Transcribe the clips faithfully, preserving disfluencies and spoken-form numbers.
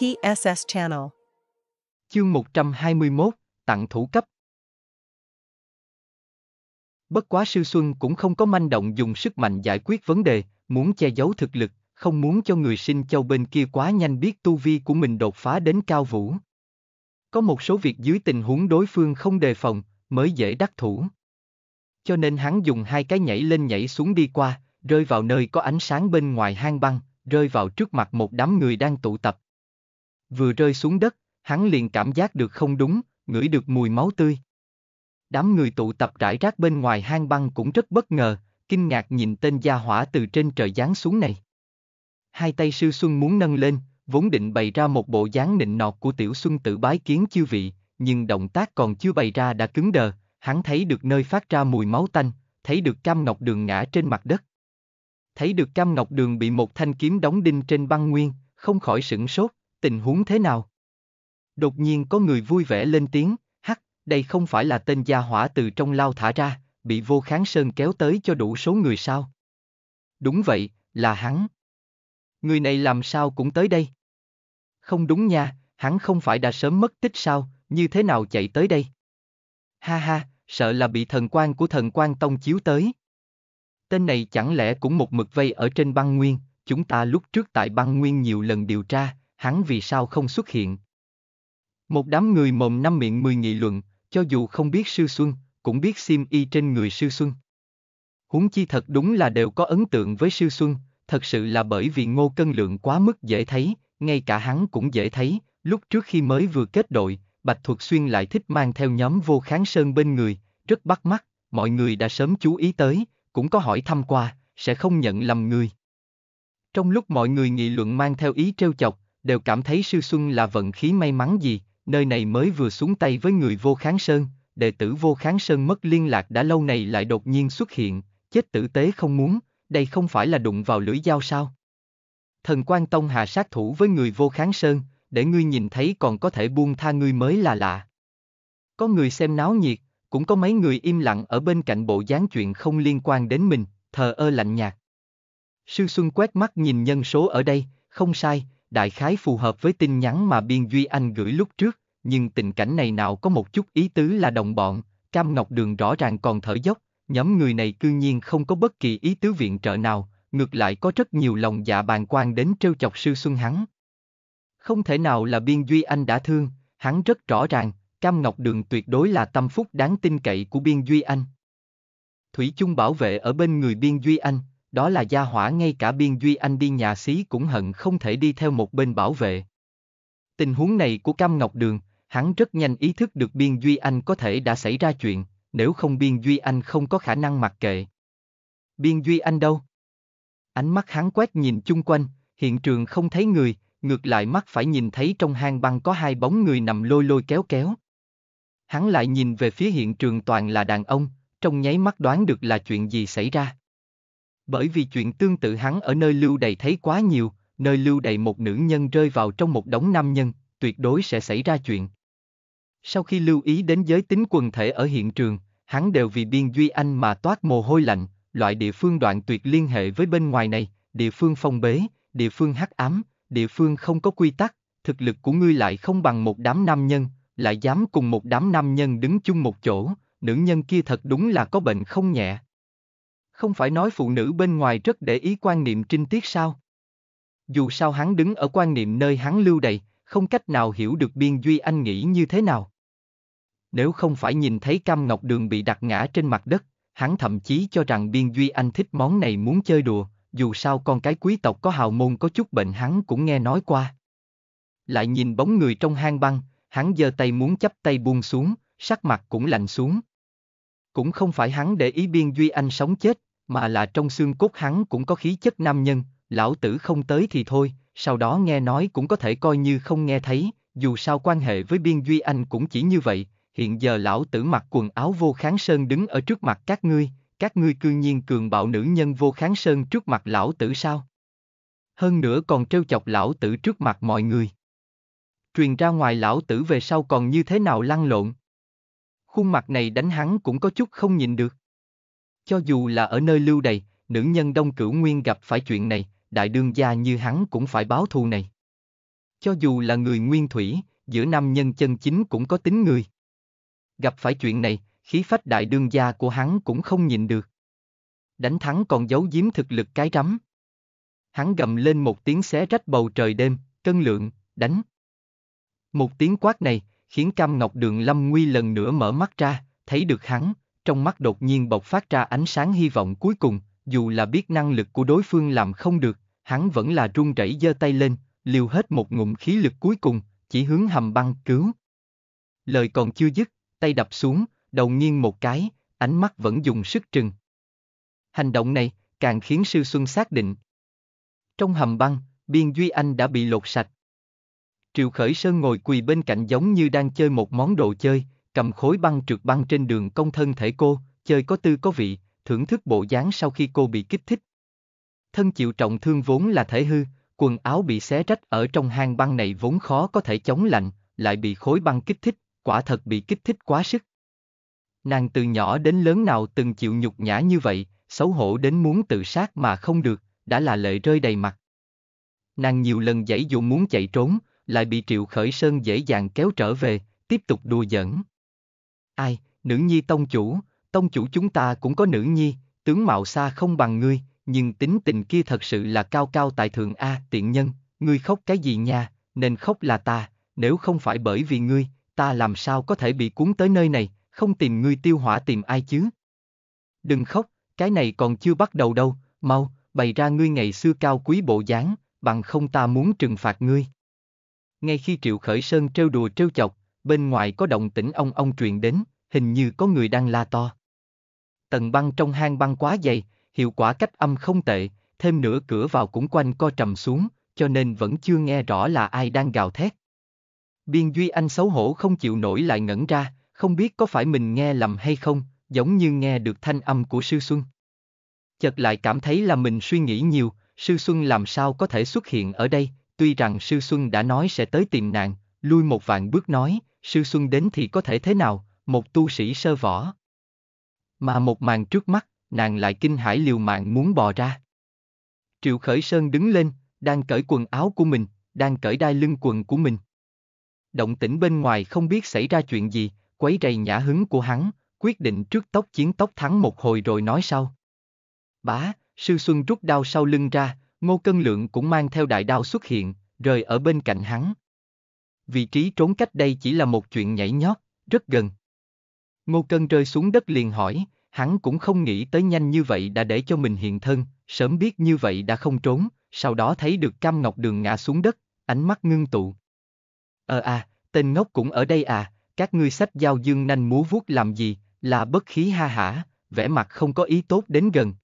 tê ét ét Channel. Chương một trăm hai mươi mốt, tặng thủ cấp. Bất quá Sư Xuân cũng không có manh động dùng sức mạnh giải quyết vấn đề, muốn che giấu thực lực, không muốn cho người Sinh Châu bên kia quá nhanh biết tu vi của mình đột phá đến cao vũ. Có một số việc dưới tình huống đối phương không đề phòng, mới dễ đắc thủ. Cho nên hắn dùng hai cái nhảy lên nhảy xuống đi qua, rơi vào nơi có ánh sáng bên ngoài hang băng, rơi vào trước mặt một đám người đang tụ tập. Vừa rơi xuống đất, hắn liền cảm giác được không đúng, ngửi được mùi máu tươi. Đám người tụ tập rải rác bên ngoài hang băng cũng rất bất ngờ, kinh ngạc nhìn tên gia hỏa từ trên trời giáng xuống này. Hai tay Sư Xuân muốn nâng lên, vốn định bày ra một bộ dáng nịnh nọt của tiểu Xuân tử bái kiến chư vị, nhưng động tác còn chưa bày ra đã cứng đờ, hắn thấy được nơi phát ra mùi máu tanh, thấy được Cam Ngọc Đường ngã trên mặt đất. Thấy được Cam Ngọc Đường bị một thanh kiếm đóng đinh trên băng nguyên, không khỏi sửng sốt, tình huống thế nào? Đột nhiên có người vui vẻ lên tiếng, hắc, đây không phải là tên gia hỏa từ trong lao thả ra, bị Vô Kháng Sơn kéo tới cho đủ số người sao? Đúng vậy, là hắn. Người này làm sao cũng tới đây? Không đúng nha, hắn không phải đã sớm mất tích sao, như thế nào chạy tới đây? Ha ha, sợ là bị thần quang của Thần Quang Tông chiếu tới. Tên này chẳng lẽ cũng một mực vây ở trên băng nguyên, chúng ta lúc trước tại băng nguyên nhiều lần điều tra, hắn vì sao không xuất hiện? Một đám người mồm năm miệng mười nghị luận, cho dù không biết Sư Xuân, cũng biết sim y trên người Sư Xuân. Huống chi thật đúng là đều có ấn tượng với Sư Xuân, thật sự là bởi vì Ngô Cân Lượng quá mức dễ thấy, ngay cả hắn cũng dễ thấy, lúc trước khi mới vừa kết đội, Bạch Thuật Xuyên lại thích mang theo nhóm Vô Kháng Sơn bên người, rất bắt mắt, mọi người đã sớm chú ý tới, cũng có hỏi thăm qua, sẽ không nhận lầm người. Trong lúc mọi người nghị luận mang theo ý trêu chọc, đều cảm thấy Sư Xuân là vận khí may mắn gì, nơi này mới vừa xuống tay với người Vô Kháng Sơn, đệ tử Vô Kháng Sơn mất liên lạc đã lâu này lại đột nhiên xuất hiện, chết tử tế không muốn, đây không phải là đụng vào lưỡi dao sao? Thần Quang Tông hạ sát thủ với người Vô Kháng Sơn, để ngươi nhìn thấy còn có thể buông tha ngươi mới là lạ. Có người xem náo nhiệt, cũng có mấy người im lặng ở bên cạnh bộ dáng chuyện không liên quan đến mình, thờ ơ lạnh nhạt. Sư Xuân quét mắt nhìn nhân số ở đây, không sai, đại khái phù hợp với tin nhắn mà Biên Duy Anh gửi lúc trước, nhưng tình cảnh này nào có một chút ý tứ là đồng bọn, Cam Ngọc Đường rõ ràng còn thở dốc, nhóm người này cư nhiên không có bất kỳ ý tứ viện trợ nào, ngược lại có rất nhiều lòng dạ bàn quan đến trêu chọc Sư Xuân hắn. Không thể nào là Biên Duy Anh đã thương, hắn rất rõ ràng, Cam Ngọc Đường tuyệt đối là tâm phúc đáng tin cậy của Biên Duy Anh. Thủy chung bảo vệ ở bên người Biên Duy Anh, đó là gia hỏa ngay cả Biên Duy Anh đi nhà xí cũng hận không thể đi theo một bên bảo vệ. Tình huống này của Cam Ngọc Đường, hắn rất nhanh ý thức được Biên Duy Anh có thể đã xảy ra chuyện, nếu không Biên Duy Anh không có khả năng mặc kệ. Biên Duy Anh đâu? Ánh mắt hắn quét nhìn chung quanh, hiện trường không thấy người, ngược lại mắt phải nhìn thấy trong hang băng có hai bóng người nằm lôi lôi kéo kéo. Hắn lại nhìn về phía hiện trường toàn là đàn ông, trong nháy mắt đoán được là chuyện gì xảy ra. Bởi vì chuyện tương tự hắn ở nơi lưu đày thấy quá nhiều, nơi lưu đày một nữ nhân rơi vào trong một đống nam nhân, tuyệt đối sẽ xảy ra chuyện. Sau khi lưu ý đến giới tính quần thể ở hiện trường, hắn đều vì Biên Duy Anh mà toát mồ hôi lạnh, loại địa phương đoạn tuyệt liên hệ với bên ngoài này, địa phương phong bế, địa phương hắc ám, địa phương không có quy tắc, thực lực của ngươi lại không bằng một đám nam nhân, lại dám cùng một đám nam nhân đứng chung một chỗ, nữ nhân kia thật đúng là có bệnh không nhẹ. Không phải nói phụ nữ bên ngoài rất để ý quan niệm trinh tiết sao? Dù sao hắn đứng ở quan niệm nơi hắn lưu đày, không cách nào hiểu được Biên Duy Anh nghĩ như thế nào. Nếu không phải nhìn thấy Cam Ngọc Đường bị đặt ngã trên mặt đất, hắn thậm chí cho rằng Biên Duy Anh thích món này muốn chơi đùa, dù sao con cái quý tộc có hào môn có chút bệnh hắn cũng nghe nói qua. Lại nhìn bóng người trong hang băng, hắn giơ tay muốn chắp tay buông xuống, sắc mặt cũng lạnh xuống. Cũng không phải hắn để ý Biên Duy Anh sống chết, mà là trong xương cốt hắn cũng có khí chất nam nhân, lão tử không tới thì thôi, sau đó nghe nói cũng có thể coi như không nghe thấy, dù sao quan hệ với Biên Duy Anh cũng chỉ như vậy, hiện giờ lão tử mặc quần áo Vô Kháng Sơn đứng ở trước mặt các ngươi, các ngươi cư nhiên cường bạo nữ nhân Vô Kháng Sơn trước mặt lão tử sao? Hơn nữa còn trêu chọc lão tử trước mặt mọi người. Truyền ra ngoài lão tử về sau còn như thế nào lăn lộn? Khuôn mặt này đánh hắn cũng có chút không nhìn được. Cho dù là ở nơi lưu đày, nữ nhân Đông Cửu Nguyên gặp phải chuyện này, đại đương gia như hắn cũng phải báo thù này. Cho dù là người nguyên thủy, giữa nam nhân chân chính cũng có tính người. Gặp phải chuyện này, khí phách đại đương gia của hắn cũng không nhịn được. Đánh thắng còn giấu giếm thực lực cái rắm. Hắn gầm lên một tiếng xé rách bầu trời đêm, Cân Lượng, đánh. Một tiếng quát này, khiến Cam Ngọc Đường Lâm Nguy lần nữa mở mắt ra, thấy được hắn, trong mắt đột nhiên bộc phát ra ánh sáng hy vọng cuối cùng, dù là biết năng lực của đối phương làm không được, hắn vẫn là run rẩy giơ tay lên, liều hết một ngụm khí lực cuối cùng, chỉ hướng hầm băng cứu. Lời còn chưa dứt, tay đập xuống, đầu nghiêng một cái, ánh mắt vẫn dùng sức trừng. Hành động này, càng khiến Sư Xuân xác định. Trong hầm băng, Biên Duy Anh đã bị lột sạch. Triệu Khởi Sơn ngồi quỳ bên cạnh giống như đang chơi một món đồ chơi, cầm khối băng trượt băng trên đường công thân thể cô, chơi có tư có vị, thưởng thức bộ dáng sau khi cô bị kích thích. Thân chịu trọng thương vốn là thể hư, quần áo bị xé rách ở trong hang băng này vốn khó có thể chống lạnh, lại bị khối băng kích thích, quả thật bị kích thích quá sức. Nàng từ nhỏ đến lớn nào từng chịu nhục nhã như vậy, xấu hổ đến muốn tự sát mà không được, đã là lệ rơi đầy mặt. Nàng nhiều lần giãy dụ muốn chạy trốn, lại bị Triệu Khởi Sơn dễ dàng kéo trở về, tiếp tục đùa giỡn. Ai, nữ nhi tông chủ, tông chủ chúng ta cũng có nữ nhi, tướng mạo xa không bằng ngươi, nhưng tính tình kia thật sự là cao cao tại thượng a, tiện nhân, ngươi khóc cái gì nha, nên khóc là ta, nếu không phải bởi vì ngươi, ta làm sao có thể bị cuốn tới nơi này, không tìm ngươi tiêu hỏa tìm ai chứ. Đừng khóc, cái này còn chưa bắt đầu đâu, mau, bày ra ngươi ngày xưa cao quý bộ dáng, bằng không ta muốn trừng phạt ngươi. Ngay khi Triệu Khởi Sơn trêu đùa trêu chọc, bên ngoài có động tĩnh ong ong truyền đến, hình như có người đang la to. Tầng băng trong hang băng quá dày, hiệu quả cách âm không tệ, thêm nửa cửa vào cũng quanh co trầm xuống, cho nên vẫn chưa nghe rõ là ai đang gào thét. Biên Duy Anh xấu hổ không chịu nổi lại ngẩn ra, không biết có phải mình nghe lầm hay không, giống như nghe được thanh âm của Sư Xuân. Chợt lại cảm thấy là mình suy nghĩ nhiều, Sư Xuân làm sao có thể xuất hiện ở đây, tuy rằng Sư Xuân đã nói sẽ tới tìm nàng, lui một vạn bước nói, Sư Xuân đến thì có thể thế nào, một tu sĩ sơ võ. Mà một màn trước mắt, nàng lại kinh hãi liều mạng muốn bò ra. Triệu Khởi Sơn đứng lên, đang cởi quần áo của mình, đang cởi đai lưng quần của mình. Động tĩnh bên ngoài không biết xảy ra chuyện gì, quấy rầy nhã hứng của hắn, quyết định trước tốc chiến tốc thắng một hồi rồi nói sau. Bá, Sư Xuân rút đao sau lưng ra, Ngô Cân Lượng cũng mang theo đại đao xuất hiện, rời ở bên cạnh hắn. Vị trí trốn cách đây chỉ là một chuyện nhảy nhót, rất gần. Ngô Cân rơi xuống đất liền hỏi, hắn cũng không nghĩ tới nhanh như vậy đã để cho mình hiện thân, sớm biết như vậy đã không trốn, sau đó thấy được Cam Ngọc Đường ngã xuống đất, ánh mắt ngưng tụ. Ờ à, tên ngốc cũng ở đây à, các ngươi sách dao dương nanh múa vuốt làm gì, là bất khí ha hả, vẻ mặt không có ý tốt đến gần.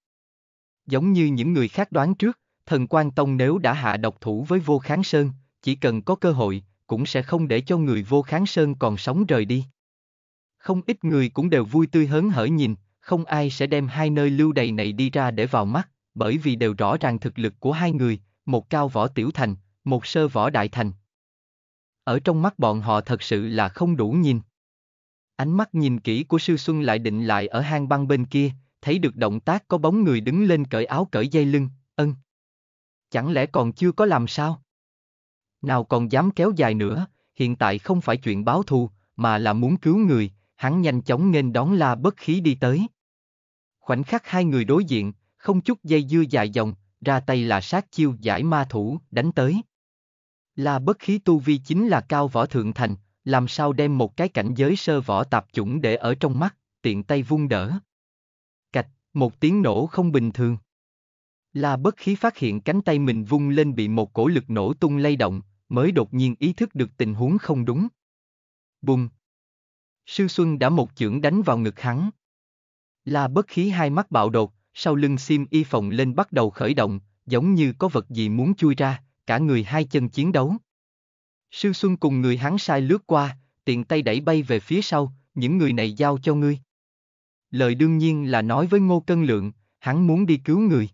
Giống như những người khác đoán trước, Thần Quang Tông nếu đã hạ độc thủ với Vô Kháng Sơn, chỉ cần có cơ hội, cũng sẽ không để cho người Vô Kháng Sơn còn sống rời đi. Không ít người cũng đều vui tươi hớn hở nhìn, không ai sẽ đem hai nơi lưu đày này đi ra để vào mắt, bởi vì đều rõ ràng thực lực của hai người, một cao võ tiểu thành, một sơ võ đại thành. Ở trong mắt bọn họ thật sự là không đủ nhìn. Ánh mắt nhìn kỹ của Sư Xuân lại định lại ở hang băng bên kia, thấy được động tác có bóng người đứng lên cởi áo cởi dây lưng, ân. Chẳng lẽ còn chưa có làm sao? Nào còn dám kéo dài nữa, hiện tại không phải chuyện báo thù, mà là muốn cứu người, hắn nhanh chóng nghênh đón La Bất Khí đi tới. Khoảnh khắc hai người đối diện, không chút dây dưa dài dòng, ra tay là sát chiêu giải ma thủ, đánh tới. La Bất Khí tu vi chính là cao võ thượng thành, làm sao đem một cái cảnh giới sơ võ tạp chủng để ở trong mắt, tiện tay vung đỡ. Cạch, một tiếng nổ không bình thường. La Bất Khí phát hiện cánh tay mình vung lên bị một cổ lực nổ tung lay động, mới đột nhiên ý thức được tình huống không đúng. Bùng! Sư Xuân đã một chưởng đánh vào ngực hắn. La Bất Khí hai mắt bạo đột, sau lưng xiêm y phồng lên bắt đầu khởi động, giống như có vật gì muốn chui ra, cả người hai chân chiến đấu. Sư Xuân cùng người hắn sai lướt qua, tiện tay đẩy bay về phía sau, những người này giao cho ngươi. Lời đương nhiên là nói với Ngô Cân Lượng, hắn muốn đi cứu người.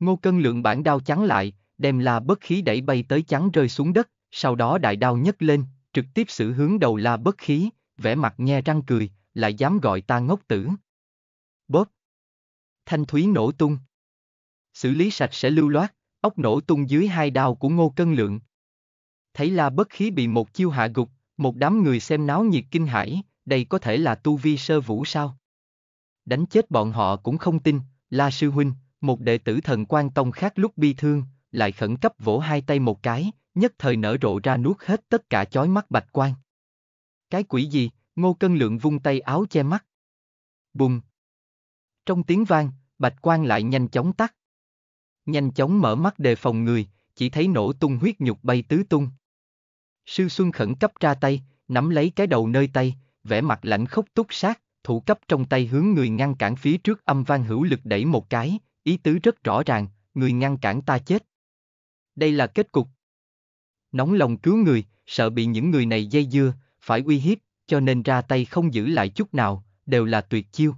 Ngô Cân Lượng bản đao chắn lại, đem La Bất Khí đẩy bay tới chắn rơi xuống đất, sau đó đại đao nhấc lên, trực tiếp xử hướng đầu La Bất Khí, vẻ mặt nhe răng cười, lại dám gọi ta ngốc tử. Bóp! Thanh thúy nổ tung. Xử lý sạch sẽ lưu loát, óc nổ tung dưới hai đao của Ngô Cân Lượng. thấy La Bất Khí bị một chiêu hạ gục, một đám người xem náo nhiệt kinh hãi, đây có thể là tu vi sơ vũ sao? Đánh chết bọn họ cũng không tin. La sư huynh, một đệ tử Thần Quang Tông khác lúc bi thương, lại khẩn cấp vỗ hai tay một cái, nhất thời nở rộ ra nuốt hết tất cả chói mắt bạch quang. Cái quỷ gì? Ngô Cân Lượng vung tay áo che mắt. Bùng! Trong tiếng vang, bạch quang lại nhanh chóng tắt. Nhanh chóng mở mắt đề phòng người, chỉ thấy nổ tung huyết nhục bay tứ tung. Sư Xuân khẩn cấp ra tay, nắm lấy cái đầu nơi tay, vẻ mặt lạnh khốc túc sát, thủ cấp trong tay hướng người ngăn cản phía trước âm vang hữu lực đẩy một cái, ý tứ rất rõ ràng, người ngăn cản ta chết. Đây là kết cục. Nóng lòng cứu người, sợ bị những người này dây dưa, phải uy hiếp, cho nên ra tay không giữ lại chút nào, đều là tuyệt chiêu.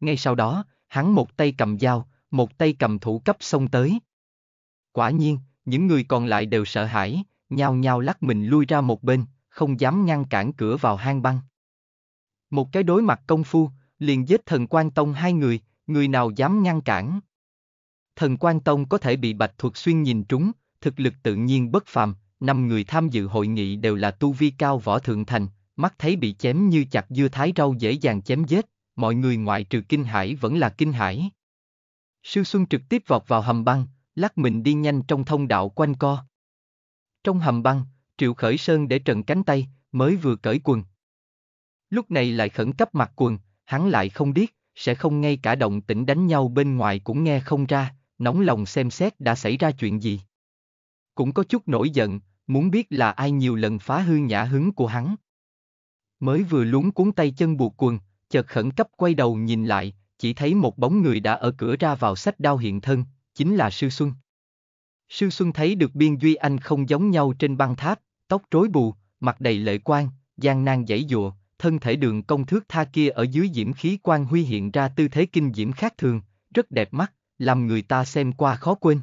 Ngay sau đó, hắn một tay cầm dao, một tay cầm thủ cấp xông tới. Quả nhiên, những người còn lại đều sợ hãi, nhao nhao lắc mình lui ra một bên, không dám ngăn cản cửa vào hang băng. Một cái đối mặt công phu, liền giết Thần Quang Tông hai người, người nào dám ngăn cản. Thần Quang Tông có thể bị Bạch Thuật Xuyên nhìn trúng, thực lực tự nhiên bất phàm, năm người tham dự hội nghị đều là tu vi cao võ thượng thành, mắt thấy bị chém như chặt dưa thái rau dễ dàng chém giết, mọi người ngoại trừ kinh hãi vẫn là kinh hãi. Sư Xuân trực tiếp vọt vào hầm băng, lắc mình đi nhanh trong thông đạo quanh co. Trong hầm băng, Triệu Khởi Sơn để trần cánh tay, mới vừa cởi quần. Lúc này lại khẩn cấp mặc quần, hắn lại không biết, sẽ không ngay cả động tĩnh đánh nhau bên ngoài cũng nghe không ra, nóng lòng xem xét đã xảy ra chuyện gì. Cũng có chút nổi giận, muốn biết là ai nhiều lần phá hư nhã hứng của hắn. Mới vừa luống cuốn tay chân buộc quần, chợt khẩn cấp quay đầu nhìn lại, chỉ thấy một bóng người đã ở cửa ra vào sách đao hiện thân, chính là Sư Xuân. Sư Xuân thấy được Biên Duy Anh không giống nhau trên băng tháp, tóc rối bù, mặt đầy lệ quang, gian nan giãy giụa, thân thể đường công thước tha kia ở dưới diễm khí quang huy hiện ra tư thế kinh diễm khác thường, rất đẹp mắt, làm người ta xem qua khó quên.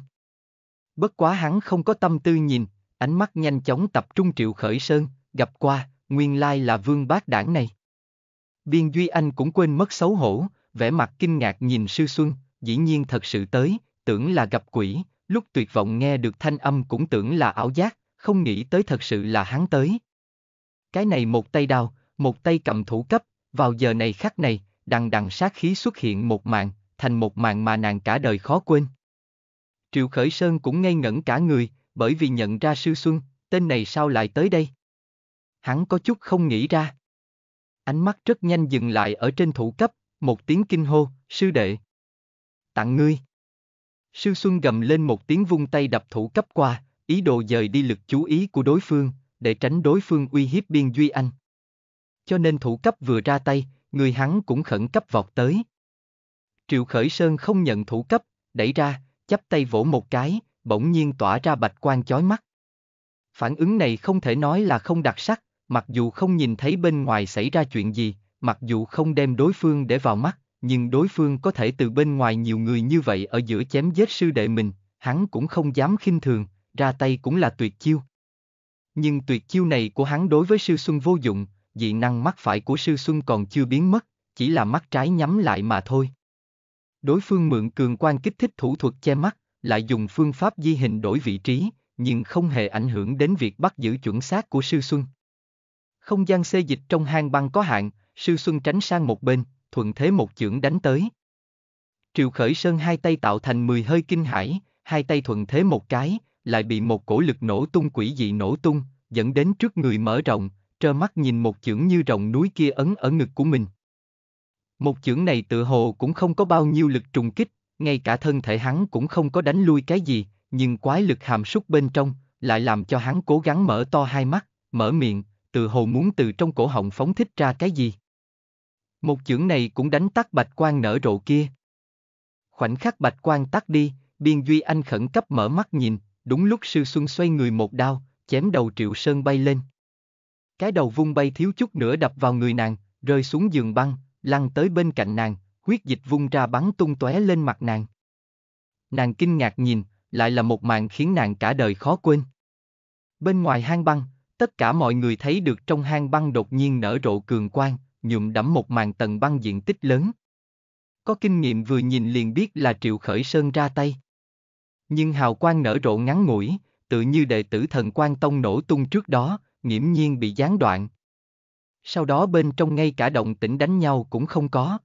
Bất quá hắn không có tâm tư nhìn, ánh mắt nhanh chóng tập trung Triệu Khởi Sơn, gặp qua, nguyên lai là vương bác đảng này. Biên Duy Anh cũng quên mất xấu hổ, vẻ mặt kinh ngạc nhìn Sư Xuân, dĩ nhiên thật sự tới, tưởng là gặp quỷ, lúc tuyệt vọng nghe được thanh âm cũng tưởng là ảo giác, không nghĩ tới thật sự là hắn tới. Cái này một tay đao, một tay cầm thủ cấp, vào giờ này khắc này, đằng đằng sát khí xuất hiện một màn, thành một màn mà nàng cả đời khó quên. Triệu Khởi Sơn cũng ngây ngẩn cả người, bởi vì nhận ra Sư Xuân, tên này sao lại tới đây? Hắn có chút không nghĩ ra. Ánh mắt rất nhanh dừng lại ở trên thủ cấp, một tiếng kinh hô, sư đệ. Tặng ngươi. Sư Xuân gầm lên một tiếng vung tay đập thủ cấp qua, ý đồ dời đi lực chú ý của đối phương, để tránh đối phương uy hiếp Biên Duy Anh. Cho nên thủ cấp vừa ra tay, người hắn cũng khẩn cấp vọt tới. Triệu Khởi Sơn không nhận thủ cấp, đẩy ra, chắp tay vỗ một cái, bỗng nhiên tỏa ra bạch quang chói mắt. Phản ứng này không thể nói là không đặc sắc, mặc dù không nhìn thấy bên ngoài xảy ra chuyện gì, mặc dù không đem đối phương để vào mắt, nhưng đối phương có thể từ bên ngoài nhiều người như vậy ở giữa chém giết sư đệ mình, hắn cũng không dám khinh thường, ra tay cũng là tuyệt chiêu. Nhưng tuyệt chiêu này của hắn đối với Sư Xuân vô dụng, dị năng mắt phải của Sư Xuân còn chưa biến mất, chỉ là mắt trái nhắm lại mà thôi. Đối phương mượn cường quang kích thích thủ thuật che mắt, lại dùng phương pháp di hình đổi vị trí, nhưng không hề ảnh hưởng đến việc bắt giữ chuẩn xác của Sư Xuân. Không gian xê dịch trong hang băng có hạn, Sư Xuân tránh sang một bên, thuận thế một chưởng đánh tới. Triệu Khởi Sơn hai tay tạo thành mười hơi kinh hãi, hai tay thuận thế một cái, lại bị một cổ lực nổ tung quỷ dị nổ tung, dẫn đến trước người mở rộng, trơ mắt nhìn một chưởng như rồng núi kia ấn ở ngực của mình. Một chưởng này tựa hồ cũng không có bao nhiêu lực trùng kích, ngay cả thân thể hắn cũng không có đánh lui cái gì, nhưng quái lực hàm súc bên trong, lại làm cho hắn cố gắng mở to hai mắt, mở miệng, tựa hồ muốn từ trong cổ họng phóng thích ra cái gì. Một chưởng này cũng đánh tắt bạch quang nở rộ kia. Khoảnh khắc bạch quang tắt đi, Biên Duy Anh khẩn cấp mở mắt nhìn, đúng lúc Sư Xuân xoay người một đao, chém đầu Triệu Sơn bay lên. Cái đầu vung bay thiếu chút nữa đập vào người nàng, rơi xuống giường băng, lăn tới bên cạnh nàng, huyết dịch vung ra bắn tung tóe lên mặt nàng. Nàng kinh ngạc nhìn, lại là một màn khiến nàng cả đời khó quên. Bên ngoài hang băng, tất cả mọi người thấy được trong hang băng đột nhiên nở rộ cường quang, nhuộm đẫm một màn tầng băng diện tích lớn. Có kinh nghiệm vừa nhìn liền biết là Triệu Khởi Sơn ra tay. Nhưng hào quang nở rộ ngắn ngủi, tự như đệ tử Thần Quang Tông nổ tung trước đó, nghiễm nhiên bị gián đoạn. Sau đó bên trong ngay cả động tĩnh đánh nhau cũng không có.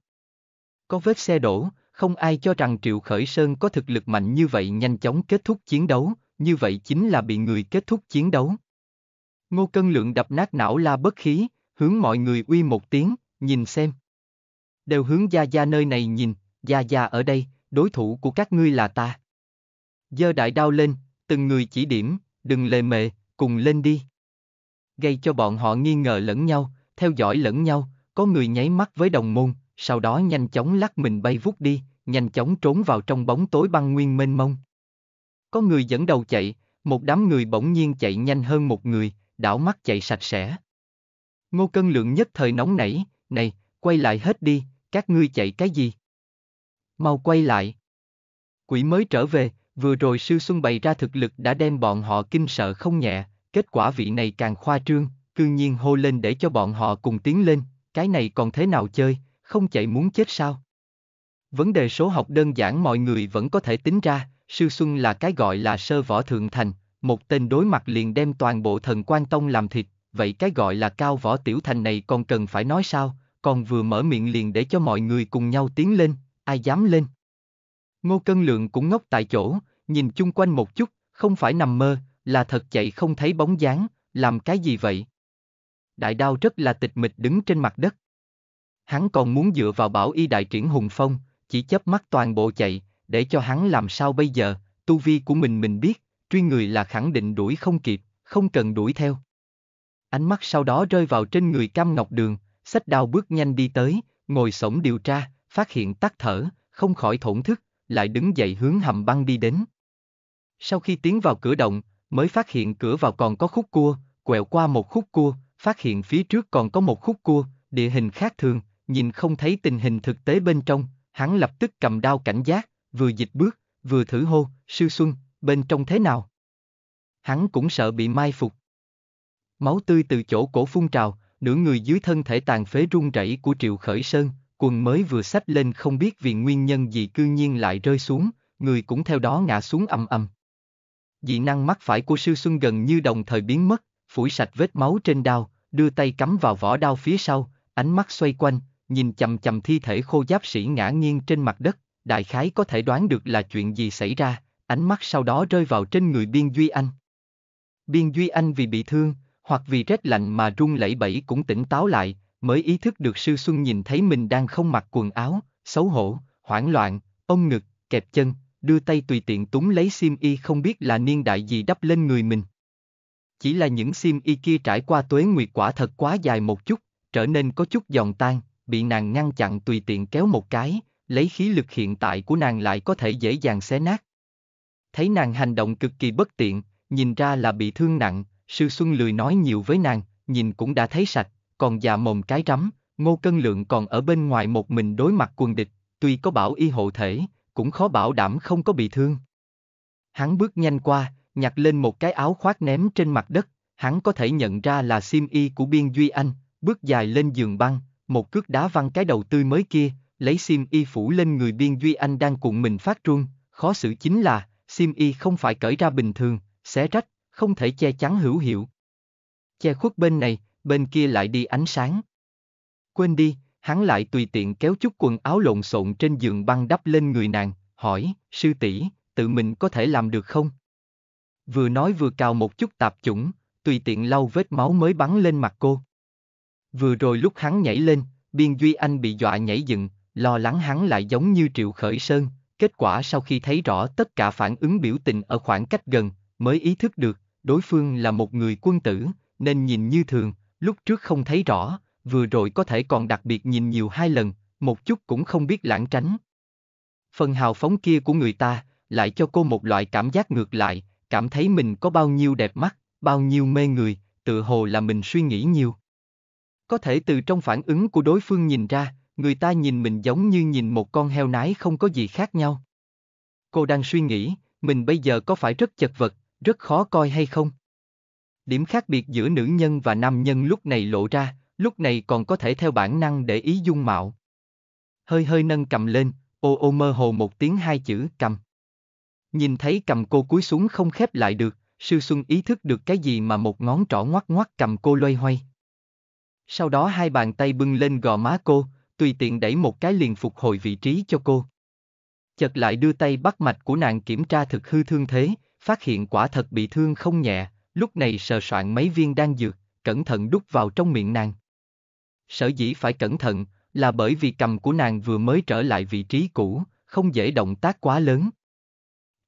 Có vết xe đổ, không ai cho rằng Triệu Khởi Sơn có thực lực mạnh như vậy nhanh chóng kết thúc chiến đấu, như vậy chính là bị người kết thúc chiến đấu. Ngô Cân Lượng đập nát não La Bất Khí, hướng mọi người uy một tiếng, nhìn xem. Đều hướng Gia Gia nơi này nhìn, Gia Gia ở đây, đối thủ của các ngươi là ta. Giơ đại đao lên, từng người chỉ điểm, đừng lề mề, cùng lên đi. Gây cho bọn họ nghi ngờ lẫn nhau, theo dõi lẫn nhau, có người nháy mắt với đồng môn, sau đó nhanh chóng lắc mình bay vút đi, nhanh chóng trốn vào trong bóng tối băng nguyên mênh mông. Có người dẫn đầu chạy, một đám người bỗng nhiên chạy nhanh hơn một người, đảo mắt chạy sạch sẽ. Ngô Cân Lượng nhất thời nóng nảy, này, quay lại hết đi, các ngươi chạy cái gì? Mau quay lại. Quỷ mới trở về, vừa rồi Sư Xuân bày ra thực lực đã đem bọn họ kinh sợ không nhẹ, kết quả vị này càng khoa trương, cư nhiên hô lên để cho bọn họ cùng tiến lên, cái này còn thế nào chơi, không chạy muốn chết sao? Vấn đề số học đơn giản mọi người vẫn có thể tính ra, Sư Xuân là cái gọi là sơ võ thượng thành, một tên đối mặt liền đem toàn bộ Thần Quang Tông làm thịt, vậy cái gọi là cao võ tiểu thành này còn cần phải nói sao, còn vừa mở miệng liền để cho mọi người cùng nhau tiến lên, ai dám lên? Ngô Cân Lượng cũng ngốc tại chỗ, nhìn chung quanh một chút, không phải nằm mơ, là thật chạy không thấy bóng dáng, làm cái gì vậy? Đại đao rất là tịch mịch đứng trên mặt đất. Hắn còn muốn dựa vào bảo y đại triển hùng phong, chỉ chớp mắt toàn bộ chạy, để cho hắn làm sao bây giờ, tu vi của mình mình biết, truy người là khẳng định đuổi không kịp, không cần đuổi theo. Ánh mắt sau đó rơi vào trên người Cam Ngọc Đường, xách đao bước nhanh đi tới, ngồi xổm điều tra, phát hiện tắt thở, không khỏi thổn thức, lại đứng dậy hướng hầm băng đi đến. Sau khi tiến vào cửa động, mới phát hiện cửa vào còn có khúc cua, quẹo qua một khúc cua, phát hiện phía trước còn có một khúc cua, địa hình khác thường, nhìn không thấy tình hình thực tế bên trong, hắn lập tức cầm đao cảnh giác, vừa dịch bước, vừa thử hô, Sư Xuân, bên trong thế nào? Hắn cũng sợ bị mai phục. Máu tươi từ chỗ cổ phun trào, nửa người dưới thân thể tàn phế run rẩy của Triệu Khởi Sơn, quần mới vừa xách lên không biết vì nguyên nhân gì cư nhiên lại rơi xuống, người cũng theo đó ngã xuống ầm ầm. Dị năng mắt phải của Sư Xuân gần như đồng thời biến mất, phủi sạch vết máu trên đao, đưa tay cắm vào vỏ đao phía sau, ánh mắt xoay quanh, nhìn chằm chằm thi thể khô giáp sĩ ngã nghiêng trên mặt đất, đại khái có thể đoán được là chuyện gì xảy ra, ánh mắt sau đó rơi vào trên người Biên Duy Anh. Biên Duy Anh vì bị thương, hoặc vì rét lạnh mà run lẩy bẩy cũng tỉnh táo lại, mới ý thức được Sư Xuân nhìn thấy mình đang không mặc quần áo, xấu hổ, hoảng loạn, ôm ngực, kẹp chân, đưa tay tùy tiện túm lấy xiêm y không biết là niên đại gì đắp lên người mình. Chỉ là những xiêm y kia trải qua tuế nguyệt quả thật quá dài một chút, trở nên có chút giòn tan, bị nàng ngăn chặn tùy tiện kéo một cái, lấy khí lực hiện tại của nàng lại có thể dễ dàng xé nát. Thấy nàng hành động cực kỳ bất tiện, nhìn ra là bị thương nặng, Sư Xuân lười nói nhiều với nàng, nhìn cũng đã thấy sạch, còn già mồm cái rắm, Ngô Cân Lượng còn ở bên ngoài một mình đối mặt quân địch, tuy có bảo y hộ thể, cũng khó bảo đảm không có bị thương. Hắn bước nhanh qua, nhặt lên một cái áo khoác ném trên mặt đất, hắn có thể nhận ra là xiêm y của Biên Duy Anh, bước dài lên giường băng, một cước đá văng cái đầu tươi mới kia, lấy xiêm y phủ lên người Biên Duy Anh đang cuộn mình phát run, khó xử chính là, xiêm y không phải cởi ra bình thường, xé rách, không thể che chắn hữu hiệu. Che khuất bên này, bên kia lại đi ánh sáng. Quên đi, hắn lại tùy tiện kéo chút quần áo lộn xộn trên giường băng đắp lên người nàng, hỏi, sư tỷ, tự mình có thể làm được không? Vừa nói vừa cào một chút tạp chủng, tùy tiện lau vết máu mới bắn lên mặt cô. Vừa rồi lúc hắn nhảy lên, Biên Duy Anh bị dọa nhảy dựng, lo lắng hắn lại giống như Triệu Khởi Sơn, kết quả sau khi thấy rõ tất cả phản ứng biểu tình ở khoảng cách gần, mới ý thức được, đối phương là một người quân tử, nên nhìn như thường, lúc trước không thấy rõ, vừa rồi có thể còn đặc biệt nhìn nhiều hai lần, một chút cũng không biết lãng tránh. Phần hào phóng kia của người ta, lại cho cô một loại cảm giác ngược lại, cảm thấy mình có bao nhiêu đẹp mắt, bao nhiêu mê người, tự hồ là mình suy nghĩ nhiều. Có thể từ trong phản ứng của đối phương nhìn ra, người ta nhìn mình giống như nhìn một con heo nái không có gì khác nhau. Cô đang suy nghĩ, mình bây giờ có phải rất chật vật, rất khó coi hay không? Điểm khác biệt giữa nữ nhân và nam nhân lúc này lộ ra, lúc này còn có thể theo bản năng để ý dung mạo. Hơi hơi nâng cầm lên, ô ô mơ hồ một tiếng hai chữ cầm. Nhìn thấy cầm cô cúi xuống không khép lại được, Sư Xuân ý thức được cái gì mà một ngón trỏ ngoắc ngoắc cầm cô loay hoay. Sau đó hai bàn tay bưng lên gò má cô, tùy tiện đẩy một cái liền phục hồi vị trí cho cô. Chợt lại đưa tay bắt mạch của nàng kiểm tra thực hư thương thế, phát hiện quả thật bị thương không nhẹ, lúc này sờ soạn mấy viên đan dược, cẩn thận đút vào trong miệng nàng. Sở dĩ phải cẩn thận là bởi vì cầm của nàng vừa mới trở lại vị trí cũ, không dễ động tác quá lớn.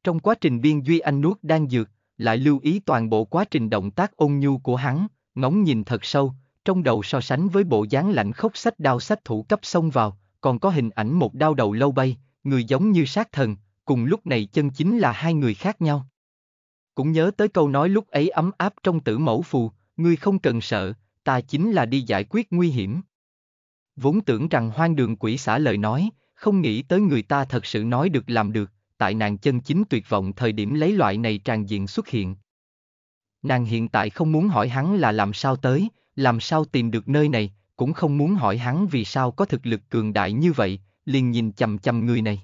Trong quá trình Biên Duy Anh nuốt đan dược, lại lưu ý toàn bộ quá trình động tác ôn nhu của hắn, ngóng nhìn thật sâu, trong đầu so sánh với bộ dáng lạnh khốc sách đao sách thủ cấp xông vào, còn có hình ảnh một đao đầu lâu bay, người giống như sát thần, cùng lúc này chân chính là hai người khác nhau. Cũng nhớ tới câu nói lúc ấy ấm áp trong Tử Mẫu Phù, ngươi không cần sợ, ta chính là đi giải quyết nguy hiểm. Vốn tưởng rằng hoang đường quỷ xả lời nói, không nghĩ tới người ta thật sự nói được làm được, tại nàng chân chính tuyệt vọng thời điểm lấy loại này tràn diện xuất hiện. Nàng hiện tại không muốn hỏi hắn là làm sao tới, làm sao tìm được nơi này, cũng không muốn hỏi hắn vì sao có thực lực cường đại như vậy, liền nhìn chằm chằm người này.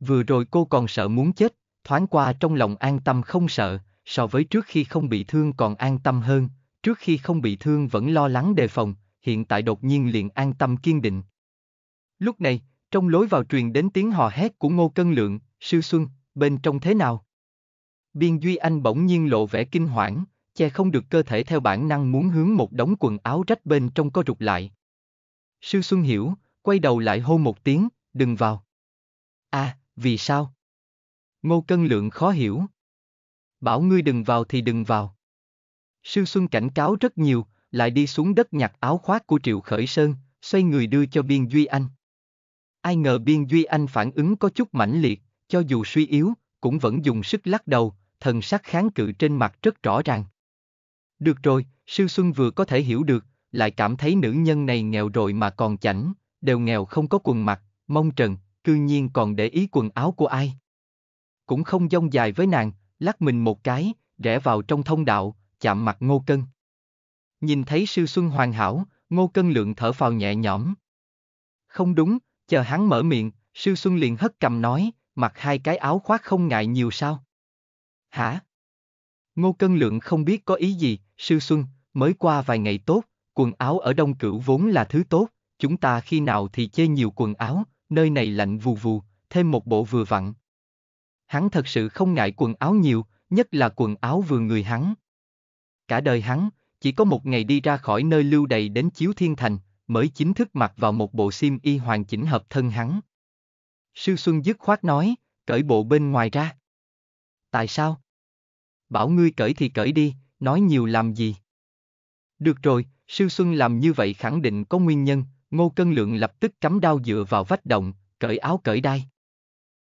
Vừa rồi cô còn sợ muốn chết, thoáng qua trong lòng an tâm không sợ, so với trước khi không bị thương còn an tâm hơn, trước khi không bị thương vẫn lo lắng đề phòng, hiện tại đột nhiên liền an tâm kiên định. Lúc này, trong lối vào truyền đến tiếng hò hét của Ngô Cân Lượng, Sư Xuân, bên trong thế nào? Biên Duy Anh bỗng nhiên lộ vẻ kinh hoảng, che không được cơ thể theo bản năng muốn hướng một đống quần áo rách bên trong co rụt lại. Sư Xuân hiểu, quay đầu lại hô một tiếng, đừng vào. À, vì sao? Ngô Cân Lượng khó hiểu. Bảo ngươi đừng vào thì đừng vào. Sư Xuân cảnh cáo rất nhiều, lại đi xuống đất nhặt áo khoác của Triệu Khởi Sơn, xoay người đưa cho Biên Duy Anh. Ai ngờ Biên Duy Anh phản ứng có chút mãnh liệt, cho dù suy yếu, cũng vẫn dùng sức lắc đầu, thần sắc kháng cự trên mặt rất rõ ràng. Được rồi, Sư Xuân vừa có thể hiểu được, lại cảm thấy nữ nhân này nghèo rồi mà còn chảnh, đều nghèo không có quần mặc, mông trần, cư nhiên còn để ý quần áo của ai. Cũng không dông dài với nàng, lắc mình một cái, rẽ vào trong thông đạo, chạm mặt Ngô Cân. Nhìn thấy Sư Xuân hoàn hảo, Ngô Cân Lượng thở phào nhẹ nhõm. Không đúng, chờ hắn mở miệng, Sư Xuân liền hất cằm nói, mặc hai cái áo khoác không ngại nhiều sao? Hả? Ngô Cân Lượng không biết có ý gì, Sư Xuân, mới qua vài ngày tốt, quần áo ở Đông Cửu vốn là thứ tốt, chúng ta khi nào thì chê nhiều quần áo, nơi này lạnh vù vù, thêm một bộ vừa vặn. Hắn thật sự không ngại quần áo nhiều, nhất là quần áo vừa người hắn. Cả đời hắn, chỉ có một ngày đi ra khỏi nơi lưu đày đến Chiếu Thiên Thành, mới chính thức mặc vào một bộ xiêm y hoàn chỉnh hợp thân hắn. Sư Xuân dứt khoát nói, cởi bộ bên ngoài ra. Tại sao? Bảo ngươi cởi thì cởi đi, nói nhiều làm gì? Được rồi, Sư Xuân làm như vậy khẳng định có nguyên nhân, Ngô Cân Lượng lập tức cắm đao dựa vào vách động, cởi áo cởi đai.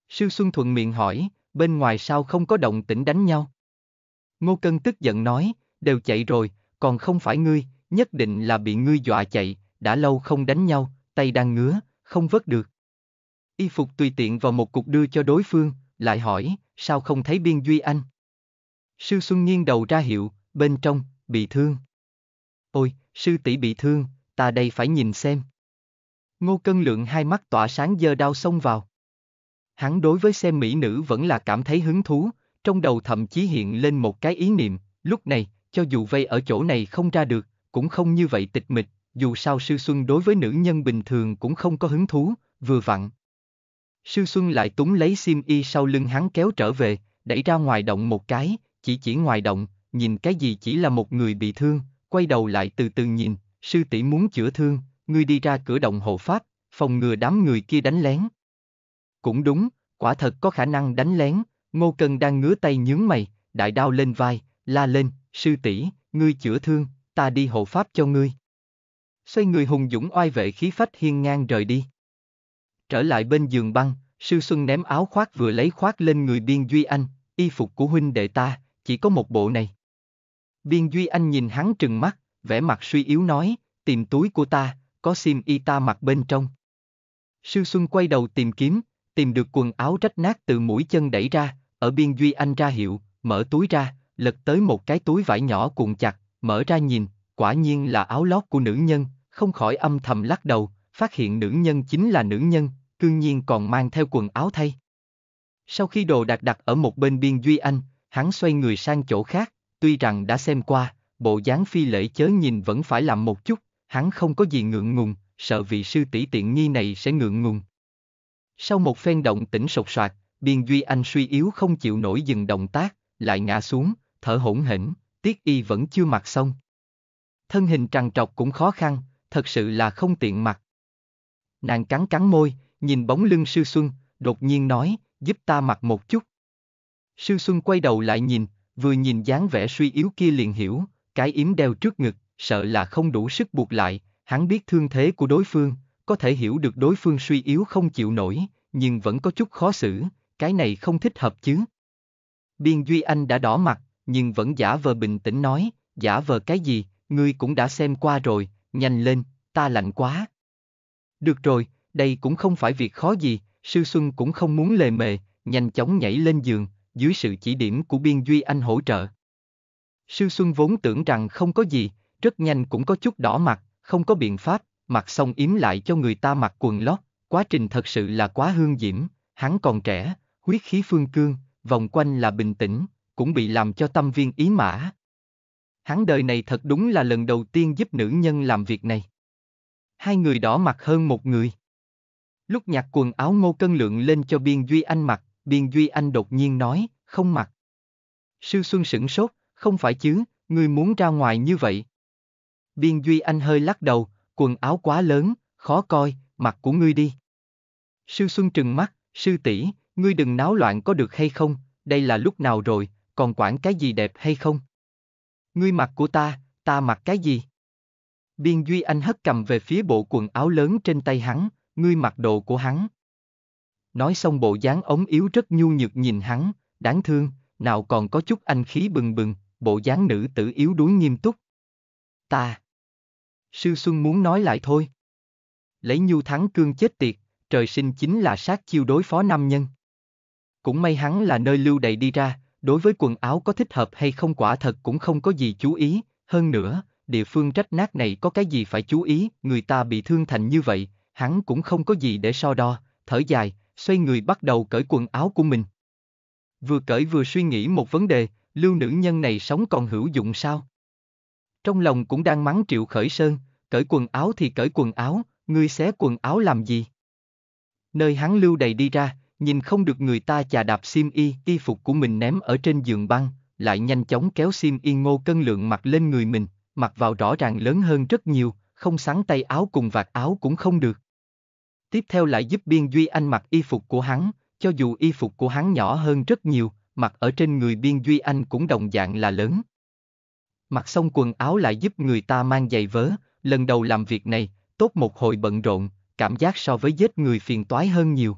Sư Xuân thuận miệng hỏi, bên ngoài sao không có động tĩnh đánh nhau? Ngô Cân tức giận nói, đều chạy rồi, còn không phải ngươi, nhất định là bị ngươi dọa chạy, đã lâu không đánh nhau, tay đang ngứa, không vớt được. Y phục tùy tiện vào một cục đưa cho đối phương, lại hỏi, sao không thấy Biên Duy Anh? Sư Xuân nghiêng đầu ra hiệu, bên trong, bị thương. Ôi, sư tỷ bị thương, ta đây phải nhìn xem. Ngô Cân Lượng hai mắt tỏa sáng giơ đao xông vào. Hắn đối với xem mỹ nữ vẫn là cảm thấy hứng thú, trong đầu thậm chí hiện lên một cái ý niệm, lúc này, cho dù vây ở chỗ này không ra được, cũng không như vậy tịch mịch, dù sao Sư Xuân đối với nữ nhân bình thường cũng không có hứng thú, vừa vặn. Sư Xuân lại túm lấy xiêm y sau lưng hắn kéo trở về, đẩy ra ngoài động một cái, chỉ chỉ ngoài động, nhìn cái gì chỉ là một người bị thương, quay đầu lại từ từ nhìn, sư tỷ muốn chữa thương, ngươi đi ra cửa động hộ pháp, phòng ngừa đám người kia đánh lén. Cũng đúng, quả thật có khả năng đánh lén, Ngô Cân đang ngứa tay nhướng mày, đại đao lên vai, la lên, sư tỷ, ngươi chữa thương, ta đi hộ pháp cho ngươi. Xoay người hùng dũng oai vệ khí phách hiên ngang rời đi. Trở lại bên giường băng, Sư Xuân ném áo khoác vừa lấy khoác lên người Biên Duy Anh, y phục của huynh đệ ta, chỉ có một bộ này. Biên Duy Anh nhìn hắn trừng mắt, vẻ mặt suy yếu nói, tìm túi của ta, có xiêm y ta mặc bên trong. Sư Xuân quay đầu tìm kiếm, tìm được quần áo rách nát từ mũi chân đẩy ra, ở Biên Duy Anh ra hiệu, mở túi ra, lật tới một cái túi vải nhỏ cuộn chặt, mở ra nhìn, quả nhiên là áo lót của nữ nhân, không khỏi âm thầm lắc đầu, phát hiện nữ nhân chính là nữ nhân, cương nhiên còn mang theo quần áo thay. Sau khi đồ đạc đặt ở một bên Biên Duy Anh, hắn xoay người sang chỗ khác, tuy rằng đã xem qua, bộ dáng phi lễ chớ nhìn vẫn phải làm một chút, hắn không có gì ngượng ngùng, sợ vị sư tỷ tiện nghi này sẽ ngượng ngùng. Sau một phen động tĩnh sột soạt, Biên Duy Anh suy yếu không chịu nổi dừng động tác, lại ngã xuống, thở hổn hển, tiếc y vẫn chưa mặc xong. Thân hình trằn trọc cũng khó khăn, thật sự là không tiện mặc. Nàng cắn cắn môi, nhìn bóng lưng Sư Xuân, đột nhiên nói, giúp ta mặc một chút. Sư Xuân quay đầu lại nhìn, vừa nhìn dáng vẻ suy yếu kia liền hiểu, cái yếm đeo trước ngực, sợ là không đủ sức buộc lại, hắn biết thương thế của đối phương, có thể hiểu được đối phương suy yếu không chịu nổi, nhưng vẫn có chút khó xử, cái này không thích hợp chứ. Biên Duy Anh đã đỏ mặt, nhưng vẫn giả vờ bình tĩnh nói, giả vờ cái gì, ngươi cũng đã xem qua rồi, nhanh lên, ta lạnh quá. Được rồi, đây cũng không phải việc khó gì, Sư Xuân cũng không muốn lề mề, nhanh chóng nhảy lên giường, dưới sự chỉ điểm của Biên Duy Anh hỗ trợ. Sư Xuân vốn tưởng rằng không có gì, rất nhanh cũng có chút đỏ mặt, không có biện pháp, mặc xong yếm lại cho người ta mặc quần lót, quá trình thật sự là quá hương diễm, hắn còn trẻ, huyết khí phương cương, vòng quanh là bình tĩnh, cũng bị làm cho tâm viên ý mã. Hắn đời này thật đúng là lần đầu tiên giúp nữ nhân làm việc này. Hai người đỏ mặt hơn một người. Lúc nhặt quần áo Ngô Cân Lượng lên cho Biên Duy Anh mặc, Biên Duy Anh đột nhiên nói, không mặc. Sư Xuân sửng sốt, không phải chứ, ngươi muốn ra ngoài như vậy. Biên Duy Anh hơi lắc đầu, quần áo quá lớn, khó coi, mặc của ngươi đi. Sư Xuân trừng mắt, sư tỷ, ngươi đừng náo loạn có được hay không, đây là lúc nào rồi, còn quản cái gì đẹp hay không. Ngươi mặc của ta, ta mặc cái gì? Biên Duy Anh hất cầm về phía bộ quần áo lớn trên tay hắn, ngươi mặc đồ của hắn. Nói xong bộ dáng ống yếu rất nhu nhược nhìn hắn, đáng thương, nào còn có chút anh khí bừng bừng, bộ dáng nữ tử yếu đuối nghiêm túc. Ta. Sư Xuân muốn nói lại thôi. Lấy nhu thắng cương chết tiệt, trời sinh chính là sát chiêu đối phó nam nhân. Cũng may hắn là nơi lưu đày đi ra, đối với quần áo có thích hợp hay không quả thật cũng không có gì chú ý, hơn nữa, địa phương rách nát này có cái gì phải chú ý, người ta bị thương thành như vậy, hắn cũng không có gì để so đo, thở dài, xoay người bắt đầu cởi quần áo của mình. Vừa cởi vừa suy nghĩ một vấn đề, lưu nữ nhân này sống còn hữu dụng sao? Trong lòng cũng đang mắng Triệu Khởi Sơn, cởi quần áo thì cởi quần áo, ngươi xé quần áo làm gì? Nơi hắn lưu đày đi ra, nhìn không được người ta chà đạp xiêm y, y phục của mình ném ở trên giường băng, lại nhanh chóng kéo xiêm y Ngô Cân Lượng mặc lên người mình, mặc vào rõ ràng lớn hơn rất nhiều, không sắn tay áo cùng vạt áo cũng không được. Tiếp theo lại giúp Biên Duy Anh mặc y phục của hắn, cho dù y phục của hắn nhỏ hơn rất nhiều, mặc ở trên người Biên Duy Anh cũng đồng dạng là lớn. Mặc xong quần áo lại giúp người ta mang giày vớ, lần đầu làm việc này, tốt một hồi bận rộn, cảm giác so với giết người phiền toái hơn nhiều.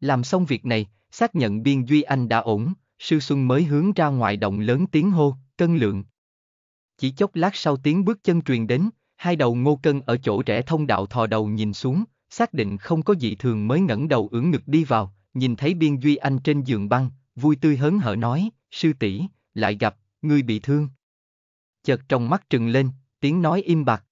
Làm xong việc này, xác nhận Biên Duy Anh đã ổn, Sư Xuân mới hướng ra ngoài động lớn tiếng hô, Cân Lượng. Chỉ chốc lát sau tiếng bước chân truyền đến, hai đầu Ngô Cân ở chỗ rẽ thông đạo thò đầu nhìn xuống, xác định không có dị thường mới ngẩng đầu ưỡn ngực đi vào, nhìn thấy Biên Duy Anh trên giường băng, vui tươi hớn hở nói, sư tỷ, lại gặp, ngươi bị thương. Chợt trong mắt trừng lên, tiếng nói im bặt.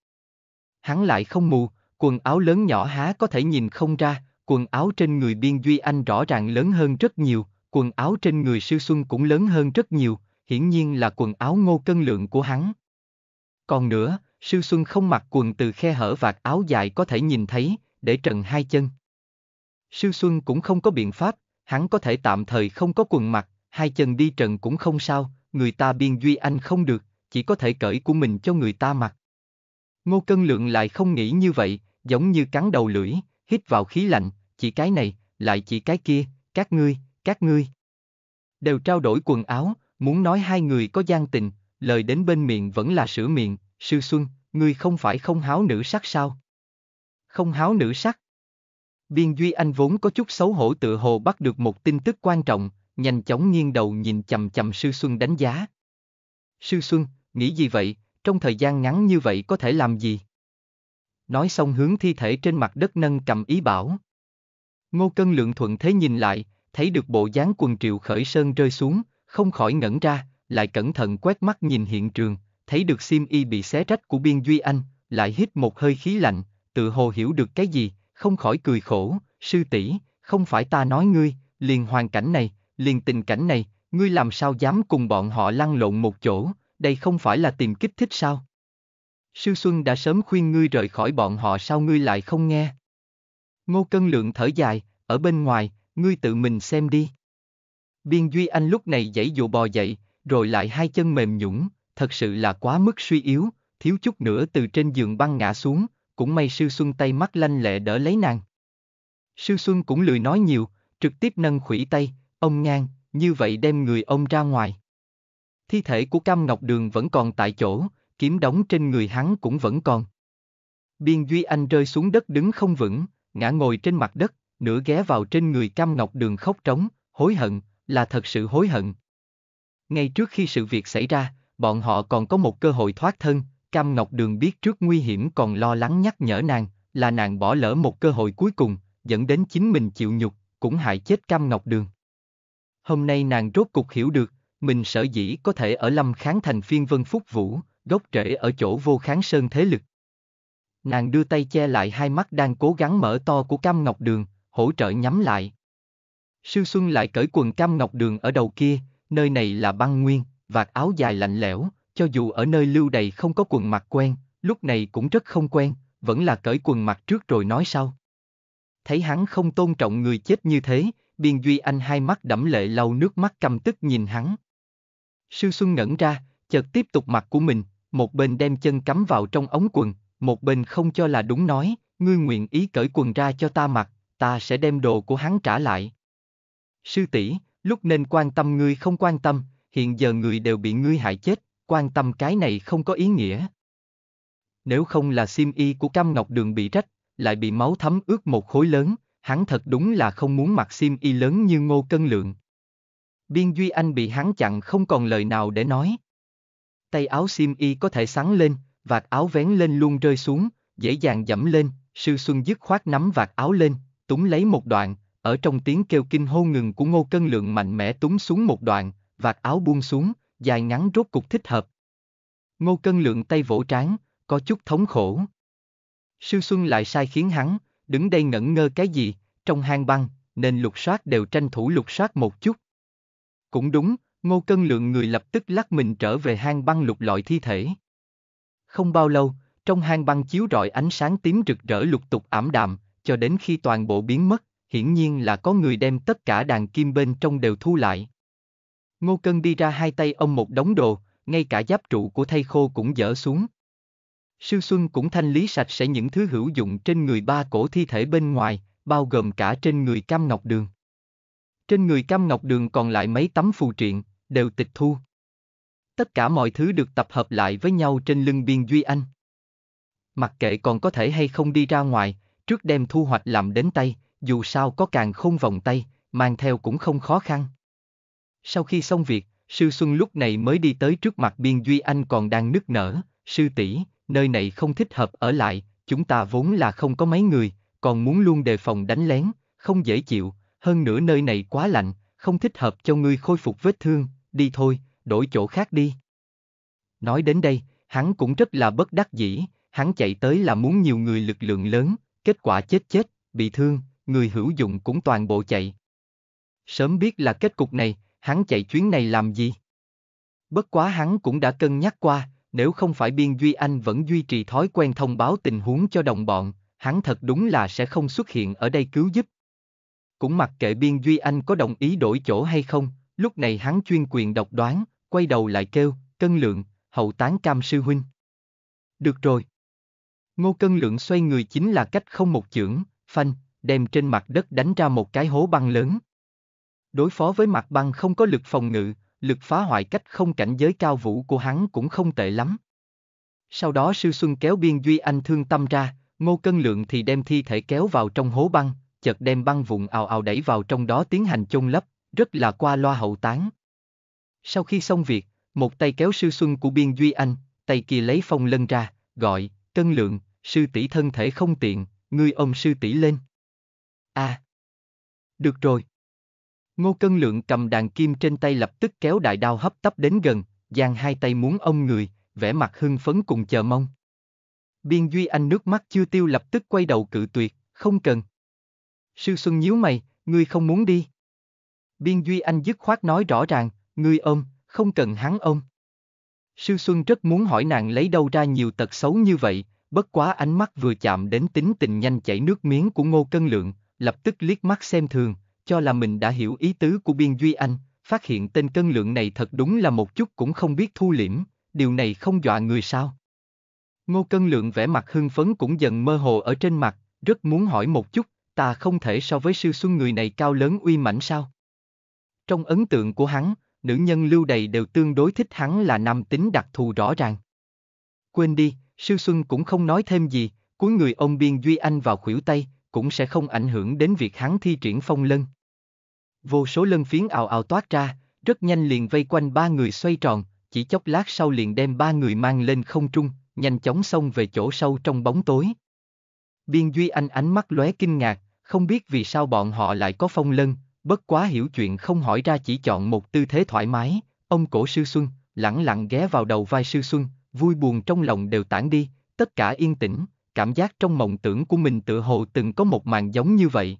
Hắn lại không mù, quần áo lớn nhỏ há có thể nhìn không ra, quần áo trên người Biên Duy Anh rõ ràng lớn hơn rất nhiều, quần áo trên người Sư Xuân cũng lớn hơn rất nhiều, hiển nhiên là quần áo Ngô Cân Lượng của hắn. Còn nữa, Sư Xuân không mặc quần từ khe hở vạt áo dài có thể nhìn thấy, để trần hai chân. Sư Xuân cũng không có biện pháp, hắn có thể tạm thời không có quần mặc, hai chân đi trần cũng không sao, người ta Biên Duy Anh không được, chỉ có thể cởi của mình cho người ta mặc. Ngô Cân Lượng lại không nghĩ như vậy, giống như cắn đầu lưỡi, hít vào khí lạnh, chỉ cái này, lại chỉ cái kia, các ngươi, các ngươi. Đều trao đổi quần áo, muốn nói hai người có gian tình, lời đến bên miệng vẫn là sửa miệng, Sư Xuân, ngươi không phải không háo nữ sắc sao? Không háo nữ sắc. Biên Duy Anh vốn có chút xấu hổ tựa hồ bắt được một tin tức quan trọng, nhanh chóng nghiêng đầu nhìn chằm chằm Sư Xuân đánh giá. Sư Xuân, nghĩ gì vậy, trong thời gian ngắn như vậy có thể làm gì? Nói xong hướng thi thể trên mặt đất nâng cầm ý bảo. Ngô Cân Lượng thuận thế nhìn lại, thấy được bộ dáng quần Triệu Khởi Sơn rơi xuống, không khỏi ngẩn ra, lại cẩn thận quét mắt nhìn hiện trường, thấy được xiêm y bị xé rách của Biên Duy Anh, lại hít một hơi khí lạnh, tự hồ hiểu được cái gì, không khỏi cười khổ, sư tỷ, không phải ta nói ngươi, liền hoàn cảnh này, liền tình cảnh này, ngươi làm sao dám cùng bọn họ lăn lộn một chỗ, đây không phải là tìm kích thích sao? Sư Xuân đã sớm khuyên ngươi rời khỏi bọn họ, sao ngươi lại không nghe? Ngô Cân Lượng thở dài, ở bên ngoài, ngươi tự mình xem đi. Biên Duy Anh lúc này giãy dụ bò dậy, rồi lại hai chân mềm nhũn, thật sự là quá mức suy yếu, thiếu chút nữa từ trên giường băng ngã xuống, cũng may Sư Xuân tay mắt lanh lẹ đỡ lấy nàng. Sư Xuân cũng lười nói nhiều, trực tiếp nâng khuỷu tay, ông ngang, như vậy đem người ông ra ngoài. Thi thể của Cam Ngọc Đường vẫn còn tại chỗ, kiếm đóng trên người hắn cũng vẫn còn. Biên Duy Anh rơi xuống đất đứng không vững, ngã ngồi trên mặt đất, nửa ghé vào trên người Cam Ngọc Đường khóc trống, hối hận, là thật sự hối hận. Ngay trước khi sự việc xảy ra, bọn họ còn có một cơ hội thoát thân, Cam Ngọc Đường biết trước nguy hiểm còn lo lắng nhắc nhở nàng, là nàng bỏ lỡ một cơ hội cuối cùng, dẫn đến chính mình chịu nhục, cũng hại chết Cam Ngọc Đường. Hôm nay nàng rốt cục hiểu được, mình sở dĩ có thể ở Lâm Kháng Thành phiên vân phúc vũ, gốc rễ ở chỗ Vô Kháng Sơn thế lực. Nàng đưa tay che lại hai mắt đang cố gắng mở to của Cam Ngọc Đường, hỗ trợ nhắm lại. Sư Xuân lại cởi quần Cam Ngọc Đường ở đầu kia, nơi này là băng nguyên, vạt áo dài lạnh lẽo, cho dù ở nơi lưu đầy không có quần mặc quen, lúc này cũng rất không quen, vẫn là cởi quần mặc trước rồi nói sau. Thấy hắn không tôn trọng người chết như thế, Biên Duy Anh hai mắt đẫm lệ lau nước mắt căm tức nhìn hắn. Sư Xuân ngẩn ra, chợt tiếp tục mặt của mình, một bên đem chân cắm vào trong ống quần, một bên không cho là đúng nói, ngươi nguyện ý cởi quần ra cho ta mặc, ta sẽ đem đồ của hắn trả lại. Sư tỷ, lúc nên quan tâm ngươi không quan tâm, hiện giờ người đều bị ngươi hại chết, quan tâm cái này không có ý nghĩa. Nếu không là xiêm y của Cam Ngọc Đường bị rách, lại bị máu thấm ướt một khối lớn, hắn thật đúng là không muốn mặc xiêm y lớn như Ngô Cân Lượng. Biên Duy Anh bị hắn chặn không còn lời nào để nói. Tay áo xiêm y có thể sắn lên, vạt áo vén lên luôn rơi xuống, dễ dàng dẫm lên, Sư Xuân dứt khoát nắm vạt áo lên, túm lấy một đoạn, ở trong tiếng kêu kinh hô ngừng của Ngô Cân Lượng mạnh mẽ túm xuống một đoạn, vạt áo buông xuống, dài ngắn rốt cục thích hợp. Ngô Cân Lượng tay vỗ trán, có chút thống khổ. Sư Xuân lại sai khiến hắn, đứng đây ngẩn ngơ cái gì, trong hang băng, nên lục soát đều tranh thủ lục soát một chút. Cũng đúng, Ngô Cân Lượng người lập tức lắc mình trở về hang băng lục lọi thi thể. Không bao lâu, trong hang băng chiếu rọi ánh sáng tím rực rỡ lục tục ảm đạm, cho đến khi toàn bộ biến mất, hiển nhiên là có người đem tất cả đàn kim bên trong đều thu lại. Ngô Cân đi ra hai tay ôm một đống đồ, ngay cả giáp trụ của thây khô cũng dỡ xuống. Sư Xuân cũng thanh lý sạch sẽ những thứ hữu dụng trên người ba cổ thi thể bên ngoài, bao gồm cả trên người Cam Ngọc Đường. Trên người Cam Ngọc Đường còn lại mấy tấm phù triện, đều tịch thu. Tất cả mọi thứ được tập hợp lại với nhau trên lưng Biên Duy Anh. Mặc kệ còn có thể hay không đi ra ngoài, trước đem thu hoạch làm đến tay, dù sao có càng không vòng tay, mang theo cũng không khó khăn. Sau khi xong việc, Sư Xuân lúc này mới đi tới trước mặt Biên Duy Anh còn đang nức nở, sư tỷ, nơi này không thích hợp ở lại, chúng ta vốn là không có mấy người, còn muốn luôn đề phòng đánh lén, không dễ chịu, hơn nữa nơi này quá lạnh, không thích hợp cho ngươi khôi phục vết thương, đi thôi, đổi chỗ khác đi. Nói đến đây, hắn cũng rất là bất đắc dĩ, hắn chạy tới là muốn nhiều người lực lượng lớn, kết quả chết chết, bị thương, người hữu dụng cũng toàn bộ chạy. Sớm biết là kết cục này, hắn chạy chuyến này làm gì? Bất quá hắn cũng đã cân nhắc qua, nếu không phải Biên Duy Anh vẫn duy trì thói quen thông báo tình huống cho đồng bọn, hắn thật đúng là sẽ không xuất hiện ở đây cứu giúp. Cũng mặc kệ Biên Duy Anh có đồng ý đổi chỗ hay không, lúc này hắn chuyên quyền độc đoán, quay đầu lại kêu, Cân Lượng, hậu tán Cam sư huynh. Được rồi. Ngô Cân Lượng xoay người chính là cách không một chưởng, phanh, đem trên mặt đất đánh ra một cái hố băng lớn. Đối phó với mặt băng không có lực phòng ngự, lực phá hoại cách không cảnh giới cao vũ của hắn cũng không tệ lắm. Sau đó Sư Xuân kéo Biên Duy Anh thương tâm ra, Ngô Cân Lượng thì đem thi thể kéo vào trong hố băng, chợt đem băng vụn ào ào đẩy vào trong đó tiến hành chôn lấp, rất là qua loa hậu tán. Sau khi xong việc, một tay kéo Sư Xuân của Biên Duy Anh, tay kia lấy Phong Lân ra, gọi, Cân Lượng, sư tỷ thân thể không tiện, ngươi ôm sư tỷ lên. À, được rồi. Ngô Cân Lượng cầm đàn kim trên tay lập tức kéo đại đao hấp tấp đến gần, giang hai tay muốn ôm người, vẻ mặt hưng phấn cùng chờ mong. Biên Duy Anh nước mắt chưa tiêu lập tức quay đầu cự tuyệt, không cần. Sư Xuân nhíu mày, ngươi không muốn đi. Biên Duy Anh dứt khoát nói rõ ràng, Ngươi ôm, không cần hắn ôm. Sư Xuân rất muốn hỏi nàng lấy đâu ra nhiều tật xấu như vậy, bất quá ánh mắt vừa chạm đến tính tình nhanh chảy nước miếng của Ngô Cân Lượng, lập tức liếc mắt xem thường, cho là mình đã hiểu ý tứ của Biên Duy Anh, phát hiện tên Cân Lượng này thật đúng là một chút cũng không biết thu liễm, điều này không dọa người sao. Ngô Cân Lượng vẻ mặt hưng phấn cũng dần mơ hồ ở trên mặt, rất muốn hỏi một chút, ta không thể so với Sư Xuân người này cao lớn uy mãnh sao? Trong ấn tượng của hắn, nữ nhân lưu đầy đều tương đối thích hắn là nam tính đặc thù rõ ràng. Quên đi, Sư Xuân cũng không nói thêm gì, cuối người ông Biên Duy Anh vào khuỷu tay, cũng sẽ không ảnh hưởng đến việc hắn thi triển phong lân. Vô số lân phiến ào ào toát ra, rất nhanh liền vây quanh ba người xoay tròn, chỉ chốc lát sau liền đem ba người mang lên không trung, nhanh chóng xông về chỗ sâu trong bóng tối. Biên Duy Anh ánh mắt lóe kinh ngạc, không biết vì sao bọn họ lại có phong lân, bất quá hiểu chuyện không hỏi ra chỉ chọn một tư thế thoải mái, ôm cổ Sư Xuân, lẳng lặng ghé vào đầu vai Sư Xuân, vui buồn trong lòng đều tản đi, tất cả yên tĩnh, cảm giác trong mộng tưởng của mình tựa hồ từng có một màn giống như vậy.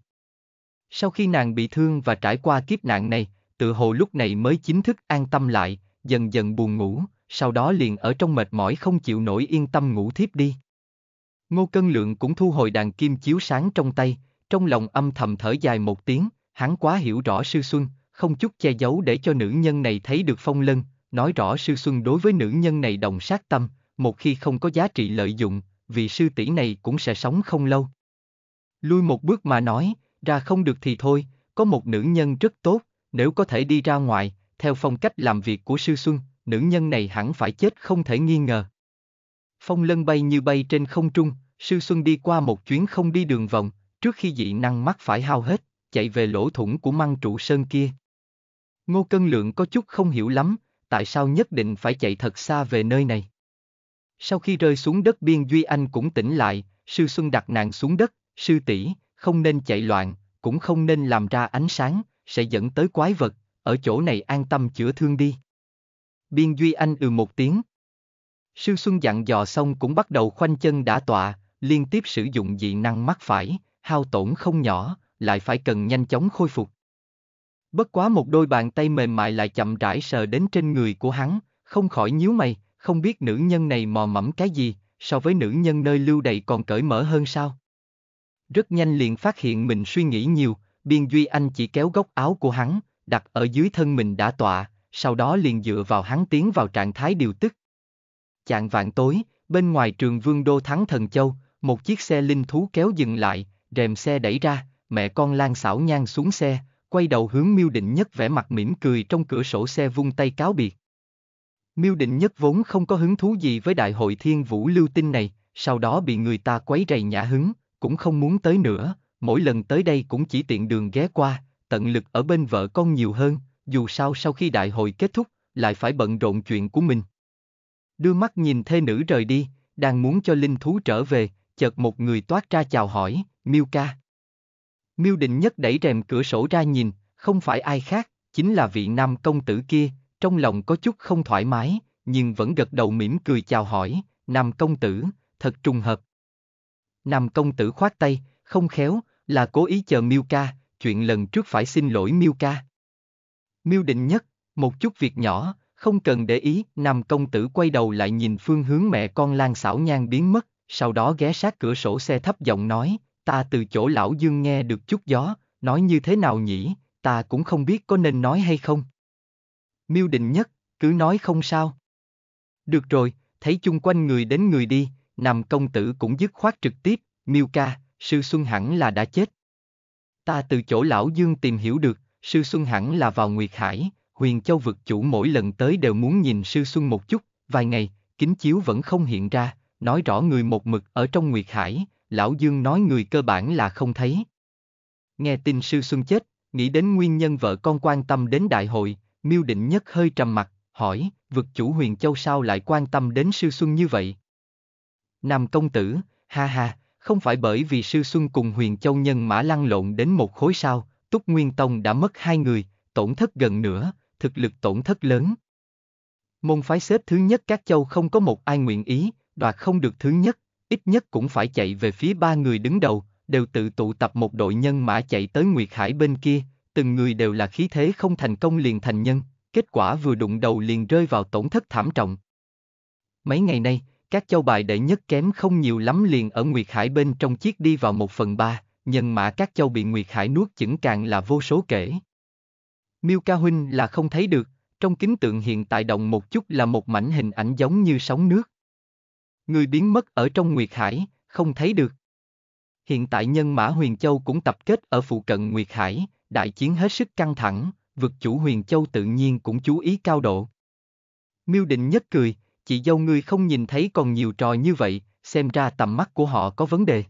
Sau khi nàng bị thương và trải qua kiếp nạn này, tựa hồ lúc này mới chính thức an tâm lại, dần dần buồn ngủ, sau đó liền ở trong mệt mỏi không chịu nổi yên tâm ngủ thiếp đi. Ngô Cân Lượng cũng thu hồi đàn kim chiếu sáng trong tay, trong lòng âm thầm thở dài một tiếng, hắn quá hiểu rõ Sư Xuân, không chút che giấu để cho nữ nhân này thấy được phong lân, nói rõ Sư Xuân đối với nữ nhân này đồng sát tâm, một khi không có giá trị lợi dụng, vị sư tỷ này cũng sẽ sống không lâu. Lui một bước mà nói, ra không được thì thôi, có một nữ nhân rất tốt, nếu có thể đi ra ngoài, theo phong cách làm việc của Sư Xuân, nữ nhân này hẳn phải chết không thể nghi ngờ. Phong lân bay như bay trên không trung, Sư Xuân đi qua một chuyến không đi đường vòng, trước khi dị năng mắc phải hao hết, chạy về lỗ thủng của Măng Trụ Sơn kia. Ngô Cân Lượng có chút không hiểu lắm, tại sao nhất định phải chạy thật xa về nơi này. Sau khi rơi xuống đất Biên Duy Anh cũng tỉnh lại, Sư Xuân đặt nàng xuống đất, sư tỷ, không nên chạy loạn, cũng không nên làm ra ánh sáng, sẽ dẫn tới quái vật, ở chỗ này an tâm chữa thương đi. Biên Duy Anh ừ một tiếng. Sư Xuân dặn dò xong cũng bắt đầu khoanh chân đã tọa, liên tiếp sử dụng dị năng mắc phải, hao tổn không nhỏ, lại phải cần nhanh chóng khôi phục. Bất quá một đôi bàn tay mềm mại lại chậm rãi sờ đến trên người của hắn, không khỏi nhíu mày, không biết nữ nhân này mò mẫm cái gì, so với nữ nhân nơi lưu đày còn cởi mở hơn sao. Rất nhanh liền phát hiện mình suy nghĩ nhiều, Biên Duy Anh chỉ kéo góc áo của hắn, đặt ở dưới thân mình đã tọa, sau đó liền dựa vào hắn tiến vào trạng thái điều tức. Chạng vạn tối, bên ngoài trường Vương Đô Thắng Thần Châu, một chiếc xe linh thú kéo dừng lại, rèm xe đẩy ra, mẹ con Lan Xảo Nhan xuống xe, quay đầu hướng Miêu Định Nhất vẻ mặt mỉm cười trong cửa sổ xe vung tay cáo biệt. Miêu Định Nhất vốn không có hứng thú gì với đại hội Thiên Vũ Lưu Tinh này, sau đó bị người ta quấy rầy nhã hứng, cũng không muốn tới nữa, mỗi lần tới đây cũng chỉ tiện đường ghé qua, tận lực ở bên vợ con nhiều hơn, dù sao sau khi đại hội kết thúc, lại phải bận rộn chuyện của mình. Đưa mắt nhìn thê nữ rời đi, đang muốn cho linh thú trở về, chợt một người toát ra chào hỏi, Miêu ca. Miêu Định Nhất đẩy rèm cửa sổ ra nhìn, không phải ai khác, chính là vị nam công tử kia, trong lòng có chút không thoải mái, nhưng vẫn gật đầu mỉm cười chào hỏi, nam công tử, thật trùng hợp. Nam công tử khoát tay, không khéo, là cố ý chờ Miêu ca, chuyện lần trước phải xin lỗi Miêu ca. Miêu Định Nhất, một chút việc nhỏ, không cần để ý, nam công tử quay đầu lại nhìn phương hướng mẹ con Lan Xảo Nhan biến mất, sau đó ghé sát cửa sổ xe thấp giọng nói, ta từ chỗ Lão Dương nghe được chút gió, nói như thế nào nhỉ, ta cũng không biết có nên nói hay không. Miêu Định Nhất, cứ nói không sao. Được rồi, thấy chung quanh người đến người đi, nam công tử cũng dứt khoát trực tiếp, Miêu ca, Sư Xuân hẳn là đã chết. Ta từ chỗ Lão Dương tìm hiểu được, Sư Xuân hẳn là vào Nguyệt Hải, Huyền Châu vực chủ mỗi lần tới đều muốn nhìn Sư Xuân một chút, vài ngày, kính chiếu vẫn không hiện ra, nói rõ người một mực ở trong Nguyệt Hải, Lão Dương nói người cơ bản là không thấy. Nghe tin Sư Xuân chết, nghĩ đến nguyên nhân vợ con quan tâm đến đại hội, Miêu Định Nhất hơi trầm mặt, hỏi, vực chủ Huyền Châu sao lại quan tâm đến Sư Xuân như vậy? Nam công tử, ha ha, không phải bởi vì Sư Xuân cùng Huyền Châu nhân mã lăn lộn đến một khối sao, Túc Nguyên Tông đã mất hai người, tổn thất gần nửa, thực lực tổn thất lớn. Môn phái xếp thứ nhất các châu không có một ai nguyện ý, đoạt không được thứ nhất, ít nhất cũng phải chạy về phía ba người đứng đầu, đều tự tụ tập một đội nhân mã chạy tới Nguyệt Hải bên kia, từng người đều là khí thế không thành công liền thành nhân, kết quả vừa đụng đầu liền rơi vào tổn thất thảm trọng. Mấy ngày nay, các châu bài đệ nhất kém không nhiều lắm liền ở Nguyệt Hải bên trong chiếc đi vào một phần ba, nhân mã các châu bị Nguyệt Hải nuốt chửng càng là vô số kể. Miêu Ca Huynh là không thấy được, trong kính tượng hiện tại động một chút là một mảnh hình ảnh giống như sóng nước. Người biến mất ở trong Nguyệt Hải, không thấy được. Hiện tại nhân mã Huyền Châu cũng tập kết ở phụ cận Nguyệt Hải, đại chiến hết sức căng thẳng, vực chủ Huyền Châu tự nhiên cũng chú ý cao độ. Miêu Định Nhất cười, chị dâu ngươi không nhìn thấy còn nhiều trò như vậy, xem ra tầm mắt của họ có vấn đề.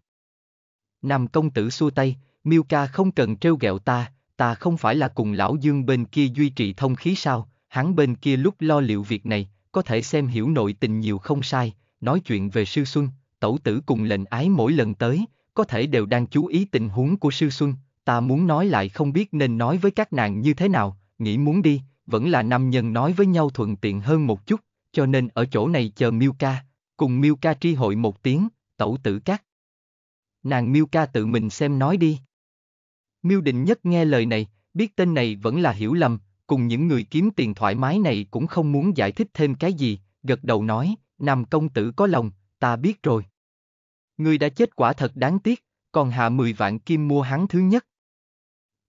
Nam công tử xua tay, Miêu Ca không cần trêu ghẹo ta, ta không phải là cùng Lão Dương bên kia duy trì thông khí sao, hắn bên kia lúc lo liệu việc này, có thể xem hiểu nội tình nhiều không sai, nói chuyện về Sư Xuân, tẩu tử cùng lệnh ái mỗi lần tới, có thể đều đang chú ý tình huống của Sư Xuân, ta muốn nói lại không biết nên nói với các nàng như thế nào, nghĩ muốn đi, vẫn là nam nhân nói với nhau thuận tiện hơn một chút, cho nên ở chỗ này chờ Miêu Ca, cùng Miêu Ca tri hội một tiếng, tẩu tử các nàng Miêu Ca tự mình xem nói đi. Miêu Định Nhất nghe lời này, biết tên này vẫn là hiểu lầm, cùng những người kiếm tiền thoải mái này cũng không muốn giải thích thêm cái gì, gật đầu nói, nam công tử có lòng, ta biết rồi. Ngươi đã chết quả thật đáng tiếc, còn hạ mười vạn kim mua hắn thứ nhất.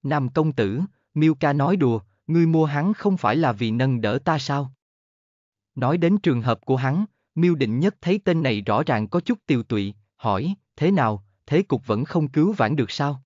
Nam công tử, Miêu Ca nói đùa, ngươi mua hắn không phải là vì nâng đỡ ta sao? Nói đến trường hợp của hắn, Miêu Định Nhất thấy tên này rõ ràng có chút tiều tụy, hỏi, thế nào, thế cục vẫn không cứu vãn được sao?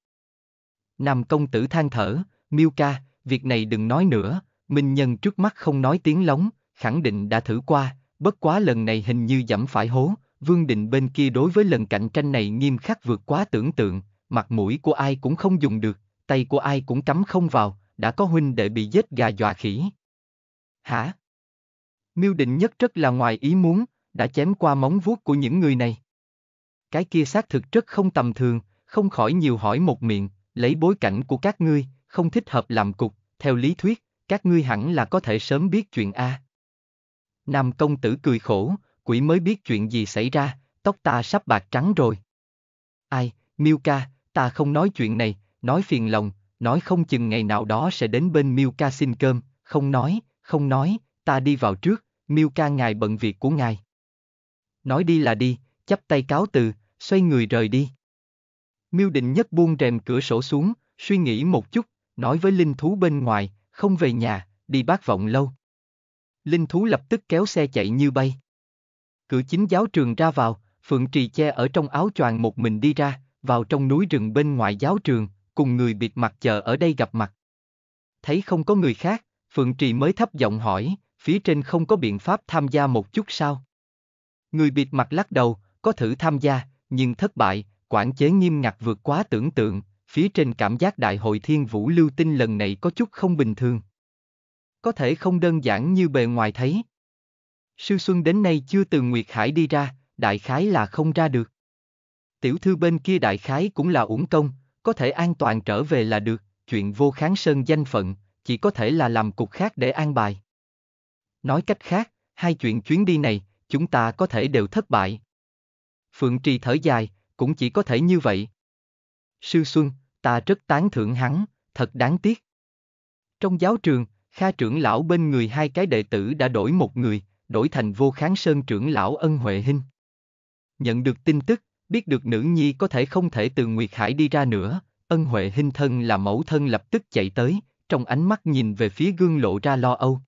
Nam công tử than thở, Miêu Ca, việc này đừng nói nữa, minh nhân trước mắt không nói tiếng lóng, khẳng định đã thử qua, bất quá lần này hình như dẫm phải hố. Vương Đình bên kia đối với lần cạnh tranh này nghiêm khắc vượt quá tưởng tượng, mặt mũi của ai cũng không dùng được, tay của ai cũng cắm không vào, đã có huynh đệ bị giết gà dọa khỉ. Hả? Miêu Định Nhất rất là ngoài ý muốn, đã chém qua móng vuốt của những người này. Cái kia xác thực rất không tầm thường, không khỏi nhiều hỏi một miệng, lấy bối cảnh của các ngươi, không thích hợp làm cục, theo lý thuyết, các ngươi hẳn là có thể sớm biết chuyện a. Nam công tử cười khổ, quỷ mới biết chuyện gì xảy ra, tóc ta sắp bạc trắng rồi. Ai, Miêu Ca, ta không nói chuyện này, nói phiền lòng, nói không chừng ngày nào đó sẽ đến bên Miêu Ca xin cơm, không nói, không nói, ta đi vào trước, Miêu Ca ngài bận việc của ngài. Nói đi là đi, chắp tay cáo từ, xoay người rời đi. Miêu Định Nhất buông rèm cửa sổ xuống, suy nghĩ một chút, nói với linh thú bên ngoài, không về nhà, đi Bát Vọng Lâu. Linh thú lập tức kéo xe chạy như bay. Cửa chính giáo trường ra vào, Phượng Trì Che ở trong áo choàng một mình đi ra, vào trong núi rừng bên ngoài giáo trường, cùng người bịt mặt chờ ở đây gặp mặt. Thấy không có người khác, Phượng Trì mới thấp giọng hỏi, phía trên không có biện pháp tham gia một chút sao? Người bịt mặt lắc đầu, có thử tham gia, nhưng thất bại, quản chế nghiêm ngặt vượt quá tưởng tượng, phía trên cảm giác đại hội thiên vũ lưu tinh lần này có chút không bình thường. Có thể không đơn giản như bề ngoài thấy. Sư Xuân đến nay chưa từ Nguyệt Hải đi ra, đại khái là không ra được. Tiểu thư bên kia đại khái cũng là uổng công, có thể an toàn trở về là được, chuyện Vô Kháng Sơn danh phận, chỉ có thể là làm cục khác để an bài. Nói cách khác, hai chuyện chuyến đi này, chúng ta có thể đều thất bại. Phượng Trì thở dài, cũng chỉ có thể như vậy. Sư Xuân, ta rất tán thưởng hắn, thật đáng tiếc. Trong giáo trường, Khá trưởng lão bên người hai cái đệ tử đã đổi một người, đổi thành Vô Kháng Sơn trưởng lão Ân Huệ Hinh. Nhận được tin tức, biết được nữ nhi có thể không thể từ Nguyệt Hải đi ra nữa, Ân Huệ Hinh thân là mẫu thân lập tức chạy tới, trong ánh mắt nhìn về phía gương lộ ra lo âu.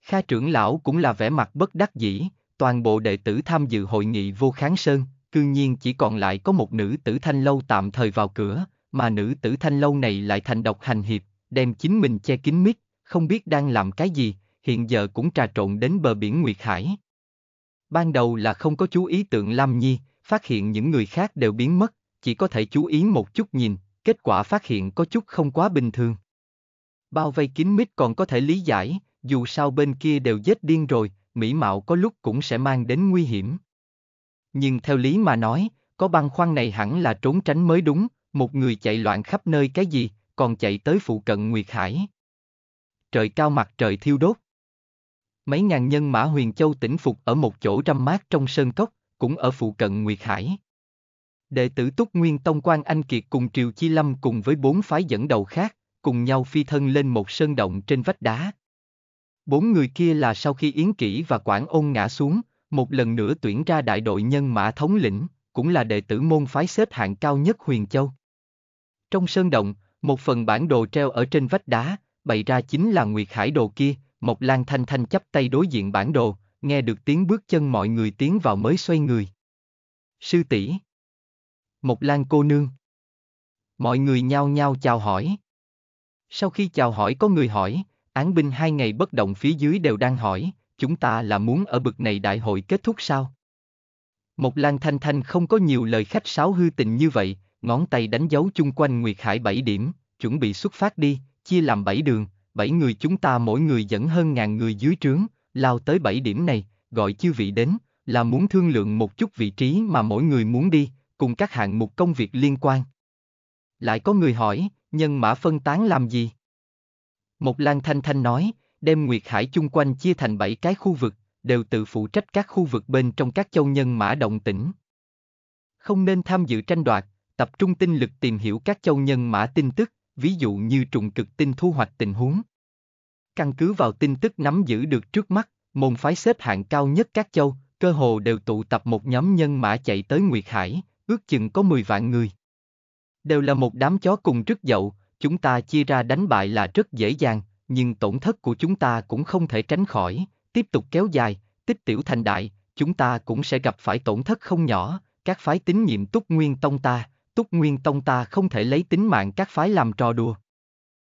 Khá trưởng lão cũng là vẻ mặt bất đắc dĩ, toàn bộ đệ tử tham dự hội nghị Vô Kháng Sơn, cương nhiên chỉ còn lại có một nữ tử thanh lâu tạm thời vào cửa, mà nữ tử thanh lâu này lại thành độc hành hiệp, đem chính mình che kín mít, không biết đang làm cái gì. Hiện giờ cũng trà trộn đến bờ biển Nguyệt Hải. Ban đầu là không có chú ý tượng Lam Nhi, phát hiện những người khác đều biến mất, chỉ có thể chú ý một chút nhìn, kết quả phát hiện có chút không quá bình thường. Bao vây kín mít còn có thể lý giải, dù sao bên kia đều chết điên rồi, mỹ mạo có lúc cũng sẽ mang đến nguy hiểm. Nhưng theo lý mà nói, có băn khoăn này hẳn là trốn tránh mới đúng, một người chạy loạn khắp nơi cái gì, còn chạy tới phụ cận Nguyệt Hải. Trời cao mặt trời thiêu đốt. Mấy ngàn nhân mã Huyền Châu tĩnh phục ở một chỗ râm mát trong sơn cốc, cũng ở phụ cận Nguyệt Hải. Đệ tử Túc Nguyên Tông Quang Anh Kiệt cùng Triều Chi Lâm cùng với bốn phái dẫn đầu khác, cùng nhau phi thân lên một sơn động trên vách đá. Bốn người kia là sau khi Yến Kỷ và Quảng Ôn ngã xuống, một lần nữa tuyển ra đại đội nhân mã thống lĩnh, cũng là đệ tử môn phái xếp hạng cao nhất Huyền Châu. Trong sơn động, một phần bản đồ treo ở trên vách đá, bày ra chính là Nguyệt Hải đồ kia. Một Lan Thanh Thanh chắp tay đối diện bản đồ, nghe được tiếng bước chân mọi người tiến vào mới xoay người. Sư tỷ, Một Lan cô nương. Mọi người nhao nhao chào hỏi. Sau khi chào hỏi có người hỏi, án binh hai ngày bất động phía dưới đều đang hỏi, chúng ta là muốn ở bực này đại hội kết thúc sao? Một Lan Thanh Thanh không có nhiều lời khách sáo hư tình như vậy, ngón tay đánh dấu chung quanh Nguyệt Hải bảy điểm, chuẩn bị xuất phát đi, chia làm bảy đường, bảy người chúng ta mỗi người dẫn hơn ngàn người dưới trướng, lao tới bảy điểm này, gọi chư vị đến, là muốn thương lượng một chút vị trí mà mỗi người muốn đi, cùng các hạng mục công việc liên quan. Lại có người hỏi, nhân mã phân tán làm gì? Một Lan Thanh Thanh nói, đem Nguyệt Hải chung quanh chia thành bảy cái khu vực, đều tự phụ trách các khu vực bên trong các châu nhân mã động tĩnh. Không nên tham dự tranh đoạt, tập trung tinh lực tìm hiểu các châu nhân mã tin tức, ví dụ như trùng cực tinh thu hoạch tình huống. Căn cứ vào tin tức nắm giữ được trước mắt, môn phái xếp hạng cao nhất các châu, cơ hồ đều tụ tập một nhóm nhân mã chạy tới Nguyệt Hải, ước chừng có mười vạn người. Đều là một đám chó cùng rứt dậu, chúng ta chia ra đánh bại là rất dễ dàng, nhưng tổn thất của chúng ta cũng không thể tránh khỏi, tiếp tục kéo dài, tích tiểu thành đại, chúng ta cũng sẽ gặp phải tổn thất không nhỏ, các phái tín nhiệm Túc Nguyên Tông ta, Túc Nguyên Tông ta không thể lấy tính mạng các phái làm trò đùa.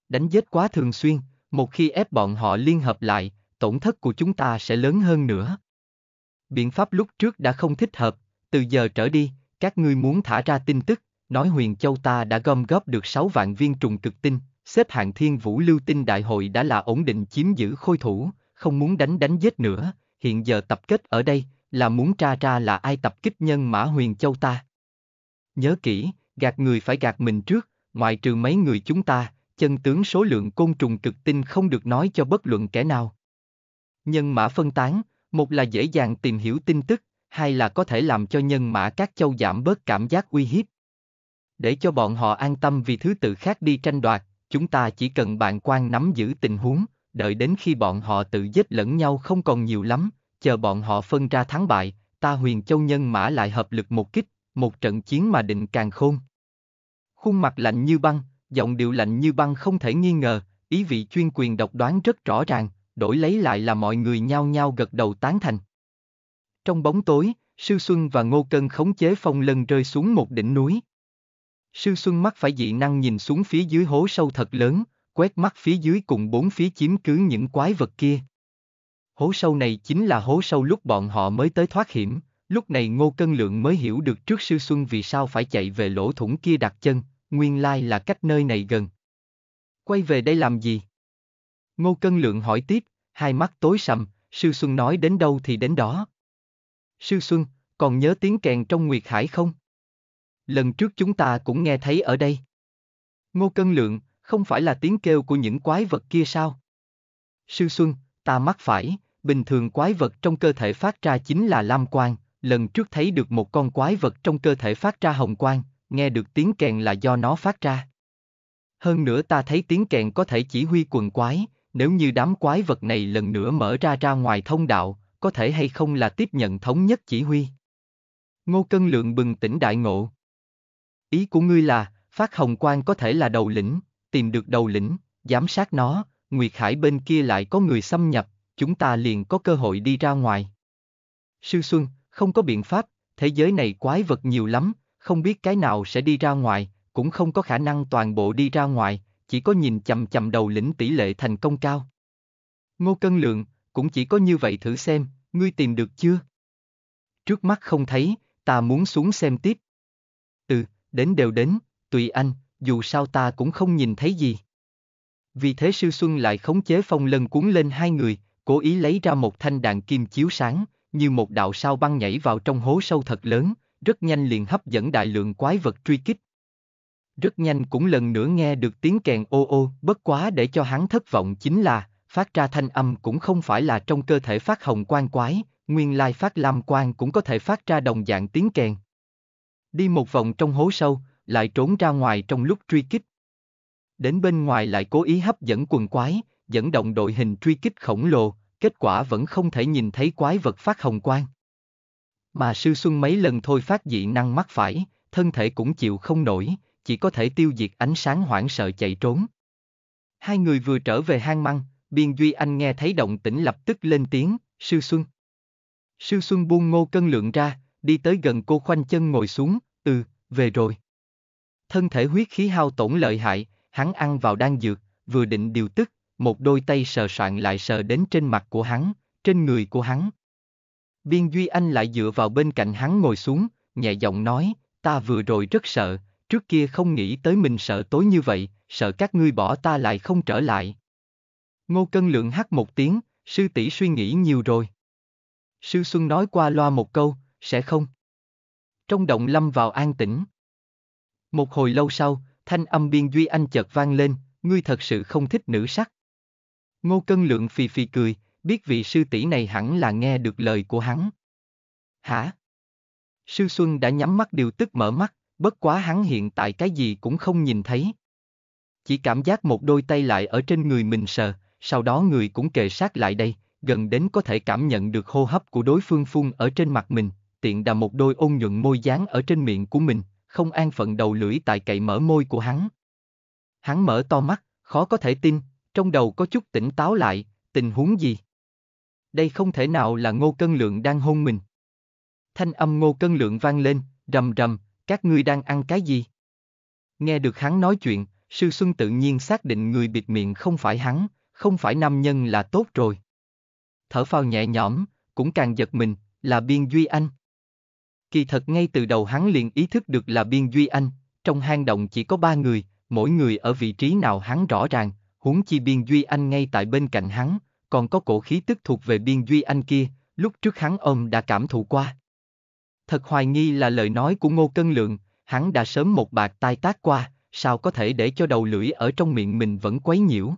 Đánh giết quá thường xuyên, một khi ép bọn họ liên hợp lại, tổn thất của chúng ta sẽ lớn hơn nữa. Biện pháp lúc trước đã không thích hợp, từ giờ trở đi, các ngươi muốn thả ra tin tức, nói Huyền Châu ta đã gom góp được sáu vạn viên trùng cực tinh, xếp hạng Thiên Vũ Lưu Tinh đại hội đã là ổn định chiếm giữ khôi thủ, không muốn đánh đánh giết nữa, hiện giờ tập kết ở đây, là muốn tra ra là ai tập kích nhân mã Huyền Châu ta. Nhớ kỹ, gạt người phải gạt mình trước, ngoại trừ mấy người chúng ta, chân tướng số lượng côn trùng cực tinh không được nói cho bất luận kẻ nào. Nhân mã phân tán, một là dễ dàng tìm hiểu tin tức, hai là có thể làm cho nhân mã các châu giảm bớt cảm giác uy hiếp. Để cho bọn họ an tâm vì thứ tự khác đi tranh đoạt, chúng ta chỉ cần bạn quan nắm giữ tình huống, đợi đến khi bọn họ tự giết lẫn nhau không còn nhiều lắm, chờ bọn họ phân ra thắng bại, ta Huyền Châu nhân mã lại hợp lực một kích. Một trận chiến mà định càn khôn. Khuôn mặt lạnh như băng, giọng điệu lạnh như băng không thể nghi ngờ, ý vị chuyên quyền độc đoán rất rõ ràng, đổi lấy lại là mọi người nhao nhao gật đầu tán thành. Trong bóng tối, Sư Xuân và Ngô Cân khống chế Phong Lân rơi xuống một đỉnh núi. Sư Xuân mắt phải dị năng nhìn xuống phía dưới hố sâu thật lớn, quét mắt phía dưới cùng bốn phía chiếm cứ những quái vật kia. Hố sâu này chính là hố sâu lúc bọn họ mới tới thoát hiểm. Lúc này Ngô Cân Lượng mới hiểu được trước Sư Xuân vì sao phải chạy về lỗ thủng kia đặt chân, nguyên lai là cách nơi này gần. Quay về đây làm gì? Ngô Cân Lượng hỏi tiếp, hai mắt tối sầm, Sư Xuân nói đến đâu thì đến đó. Sư Xuân, còn nhớ tiếng kèn trong Nguyệt Hải không? Lần trước chúng ta cũng nghe thấy ở đây. Ngô Cân Lượng, không phải là tiếng kêu của những quái vật kia sao? Sư Xuân, ta mắc phải, bình thường quái vật trong cơ thể phát ra chính là lam quang. Lần trước thấy được một con quái vật trong cơ thể phát ra hồng quang, nghe được tiếng kèn là do nó phát ra. Hơn nữa ta thấy tiếng kèn có thể chỉ huy quần quái, nếu như đám quái vật này lần nữa mở ra ra ngoài thông đạo, có thể hay không là tiếp nhận thống nhất chỉ huy. Ngô Cân Lượng bừng tỉnh đại ngộ. Ý của ngươi là, phát hồng quang có thể là đầu lĩnh, tìm được đầu lĩnh, giám sát nó, Nguyệt Hải bên kia lại có người xâm nhập, chúng ta liền có cơ hội đi ra ngoài. Sư Xuân, không có biện pháp, thế giới này quái vật nhiều lắm, không biết cái nào sẽ đi ra ngoài, cũng không có khả năng toàn bộ đi ra ngoài, chỉ có nhìn chằm chằm đầu lĩnh tỷ lệ thành công cao. Ngô Cân Lượng, cũng chỉ có như vậy thử xem, ngươi tìm được chưa? Trước mắt không thấy, ta muốn xuống xem tiếp. Ừ, đến đều đến, tùy anh, dù sao ta cũng không nhìn thấy gì. Vì thế Sư Xuân lại khống chế Phong Lân cuốn lên hai người, cố ý lấy ra một thanh đạn kim chiếu sáng, như một đạo sao băng nhảy vào trong hố sâu thật lớn, rất nhanh liền hấp dẫn đại lượng quái vật truy kích. Rất nhanh cũng lần nữa nghe được tiếng kèn ô ô, bất quá để cho hắn thất vọng chính là, phát ra thanh âm cũng không phải là trong cơ thể phát hồng quang quái, nguyên lai phát lam quang cũng có thể phát ra đồng dạng tiếng kèn. Đi một vòng trong hố sâu, lại trốn ra ngoài trong lúc truy kích. Đến bên ngoài lại cố ý hấp dẫn quần quái, dẫn động đội hình truy kích khổng lồ, kết quả vẫn không thể nhìn thấy quái vật phát hồng quang. Mà Sư Xuân mấy lần thôi phát dị năng mắc phải, thân thể cũng chịu không nổi, chỉ có thể tiêu diệt ánh sáng hoảng sợ chạy trốn. Hai người vừa trở về hang măng, Biên Duy Anh nghe thấy động tĩnh lập tức lên tiếng, Sư Xuân. Sư Xuân buông Ngô Cân Lượng ra, đi tới gần cô khoanh chân ngồi xuống, ừ, về rồi. Thân thể huyết khí hao tổn lợi hại, hắn ăn vào đan dược, vừa định điều tức, một đôi tay sờ soạn lại sờ đến trên mặt của hắn, trên người của hắn. Biên Duy Anh lại dựa vào bên cạnh hắn ngồi xuống, nhẹ giọng nói, ta vừa rồi rất sợ, trước kia không nghĩ tới mình sợ tối như vậy, sợ các ngươi bỏ ta lại không trở lại. Ngô Cân Lượng hắt một tiếng, sư tỷ suy nghĩ nhiều rồi. Sư Xuân nói qua loa một câu, sẽ không. Trong động lâm vào an tĩnh. Một hồi lâu sau, thanh âm Biên Duy Anh chợt vang lên, ngươi thật sự không thích nữ sắc. Ngô Cân Lượng phì phì cười, biết vị sư tỷ này hẳn là nghe được lời của hắn. Hả? Sư Xuân đã nhắm mắt điều tức mở mắt, bất quá hắn hiện tại cái gì cũng không nhìn thấy. Chỉ cảm giác một đôi tay lại ở trên người mình sờ, sau đó người cũng kề sát lại đây, gần đến có thể cảm nhận được hô hấp của đối phương phun ở trên mặt mình, tiện đà một đôi ôn nhuận môi dán ở trên miệng của mình, không an phận đầu lưỡi tại cậy mở môi của hắn. Hắn mở to mắt, khó có thể tin, trong đầu có chút tỉnh táo lại, tình huống gì? Đây không thể nào là Ngô Cân Lượng đang hôn mình. Thanh âm Ngô Cân Lượng vang lên, rầm rầm, các ngươi đang ăn cái gì? Nghe được hắn nói chuyện, Sư Xuân tự nhiên xác định người bịt miệng không phải hắn, không phải nam nhân là tốt rồi. Thở phào nhẹ nhõm, cũng càng giật mình, là Biên Duy Anh. Kỳ thật ngay từ đầu hắn liền ý thức được là Biên Duy Anh, trong hang động chỉ có ba người, mỗi người ở vị trí nào hắn rõ ràng, huống chi Biên Duy Anh ngay tại bên cạnh hắn, còn có cổ khí tức thuộc về Biên Duy Anh kia, lúc trước hắn ôm đã cảm thụ qua. Thật hoài nghi là lời nói của Ngô Cân Lượng, hắn đã sớm một bạt tai tát qua, sao có thể để cho đầu lưỡi ở trong miệng mình vẫn quấy nhiễu.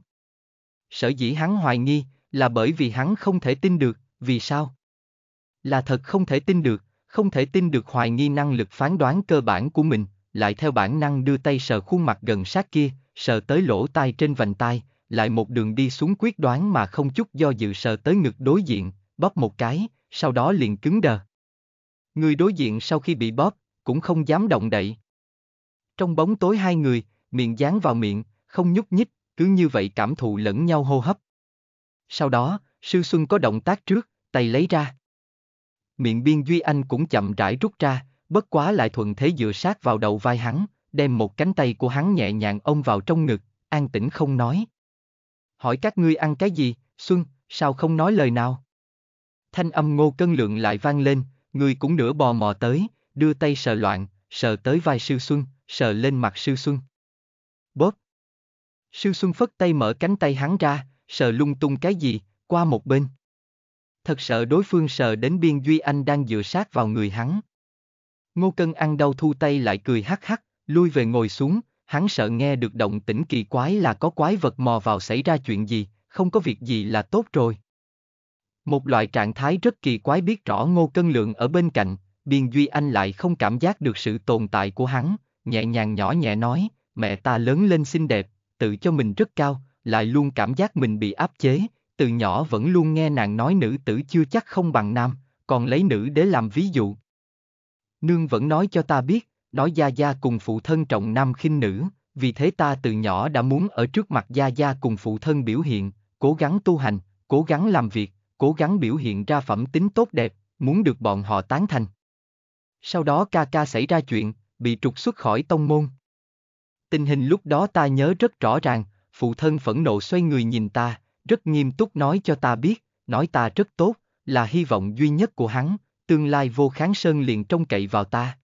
Sở dĩ hắn hoài nghi là bởi vì hắn không thể tin được, vì sao? Là thật không thể tin được, không thể tin được hoài nghi năng lực phán đoán cơ bản của mình, lại theo bản năng đưa tay sờ khuôn mặt gần sát kia, sờ tới lỗ tai trên vành tai, lại một đường đi xuống quyết đoán mà không chút do dự sờ tới ngực đối diện, bóp một cái, sau đó liền cứng đờ. Người đối diện sau khi bị bóp, cũng không dám động đậy. Trong bóng tối hai người, miệng dán vào miệng, không nhúc nhích, cứ như vậy cảm thụ lẫn nhau hô hấp. Sau đó, Sư Xuân có động tác trước, tay lấy ra. Miệng Biên Duy Anh cũng chậm rãi rút ra, bất quá lại thuận thế dựa sát vào đầu vai hắn, đem một cánh tay của hắn nhẹ nhàng ôm vào trong ngực, an tĩnh không nói. Hỏi các ngươi ăn cái gì, Xuân, sao không nói lời nào? Thanh âm Ngô Cân Lượng lại vang lên, người cũng nửa bò mò tới, đưa tay sờ loạn, sờ tới vai Sư Xuân, sờ lên mặt Sư Xuân. Bóp! Sư Xuân phất tay mở cánh tay hắn ra, sờ lung tung cái gì, qua một bên. Thật sợ đối phương sờ đến Biên Duy Anh đang dựa sát vào người hắn. Ngô Cân ăn đau thu tay lại cười hắc hắc, lui về ngồi xuống, hắn sợ nghe được động tĩnh kỳ quái là có quái vật mò vào xảy ra chuyện gì, không có việc gì là tốt rồi. Một loại trạng thái rất kỳ quái biết rõ Ngô Cân Lượng ở bên cạnh, Biên Duy Anh lại không cảm giác được sự tồn tại của hắn, nhẹ nhàng nhỏ nhẹ nói, mẹ ta lớn lên xinh đẹp, tự cho mình rất cao, lại luôn cảm giác mình bị áp chế, từ nhỏ vẫn luôn nghe nàng nói nữ tử chưa chắc không bằng nam, còn lấy nữ để làm ví dụ. Nương vẫn nói cho ta biết, nói gia gia cùng phụ thân trọng nam khinh nữ, vì thế ta từ nhỏ đã muốn ở trước mặt gia gia cùng phụ thân biểu hiện, cố gắng tu hành, cố gắng làm việc, cố gắng biểu hiện ra phẩm tính tốt đẹp, muốn được bọn họ tán thành. Sau đó ca ca xảy ra chuyện, bị trục xuất khỏi tông môn. Tình hình lúc đó ta nhớ rất rõ ràng, phụ thân phẫn nộ xoay người nhìn ta, rất nghiêm túc nói cho ta biết, nói ta rất tốt, là hy vọng duy nhất của hắn, tương lai Vô Kháng Sơn liền trông cậy vào ta.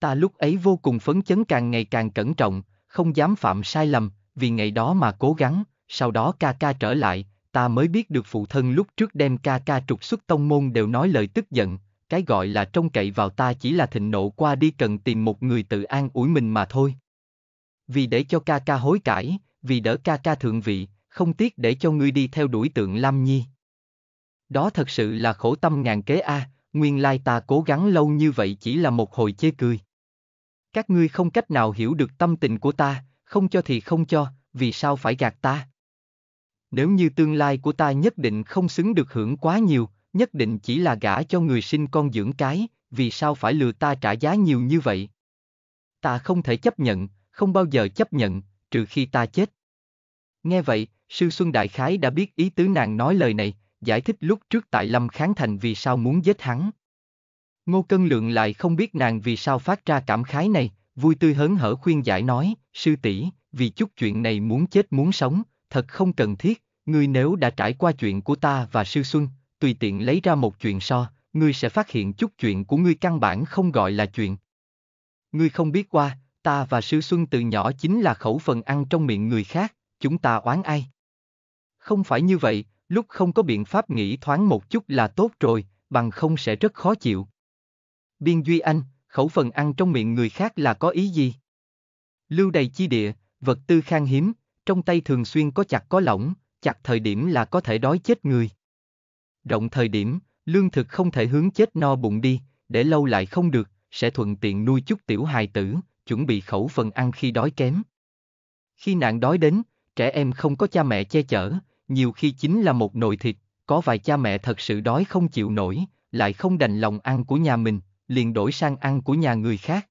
Ta lúc ấy vô cùng phấn chấn càng ngày càng cẩn trọng, không dám phạm sai lầm, vì ngày đó mà cố gắng, sau đó ca ca trở lại, ta mới biết được phụ thân lúc trước đem ca ca trục xuất tông môn đều nói lời tức giận, cái gọi là trông cậy vào ta chỉ là thịnh nộ qua đi cần tìm một người tự an ủi mình mà thôi. Vì để cho ca ca hối cải, vì đỡ ca ca thượng vị, không tiếc để cho ngươi đi theo đuổi tượng Lam Nhi. Đó thật sự là khổ tâm ngàn kế a, à, nguyên lai ta cố gắng lâu như vậy chỉ là một hồi chê cười. Các ngươi không cách nào hiểu được tâm tình của ta, không cho thì không cho, vì sao phải gạt ta? nếu như tương lai của ta nhất định không xứng được hưởng quá nhiều, nhất định chỉ là gả cho người sinh con dưỡng cái, vì sao phải lừa ta trả giá nhiều như vậy? Ta không thể chấp nhận, không bao giờ chấp nhận, trừ khi ta chết. Nghe vậy, Sư Xuân đại khái đã biết ý tứ nàng nói lời này, giải thích lúc trước tại Lâm Kháng Thành vì sao muốn giết hắn. Ngô Cân Lượng lại không biết nàng vì sao phát ra cảm khái này, vui tươi hớn hở khuyên giải nói, sư tỷ, vì chút chuyện này muốn chết muốn sống, thật không cần thiết, ngươi nếu đã trải qua chuyện của ta và Sư Xuân, tùy tiện lấy ra một chuyện so, ngươi sẽ phát hiện chút chuyện của ngươi căn bản không gọi là chuyện. Ngươi không biết qua, ta và Sư Xuân từ nhỏ chính là khẩu phần ăn trong miệng người khác, chúng ta oán ai? Không phải như vậy, lúc không có biện pháp nghĩ thoáng một chút là tốt rồi, bằng không sẽ rất khó chịu. Biên Duy Anh, khẩu phần ăn trong miệng người khác là có ý gì? Lưu đầy chi địa, vật tư khan hiếm, trong tay thường xuyên có chặt có lỏng, chặt thời điểm là có thể đói chết người. Rộng thời điểm, lương thực không thể hướng chết no bụng đi, để lâu lại không được, sẽ thuận tiện nuôi chút tiểu hài tử, chuẩn bị khẩu phần ăn khi đói kém. Khi nạn đói đến, trẻ em không có cha mẹ che chở, nhiều khi chính là một nồi thịt, có vài cha mẹ thật sự đói không chịu nổi, lại không đành lòng ăn của nhà mình, liền đổi sang ăn của nhà người khác.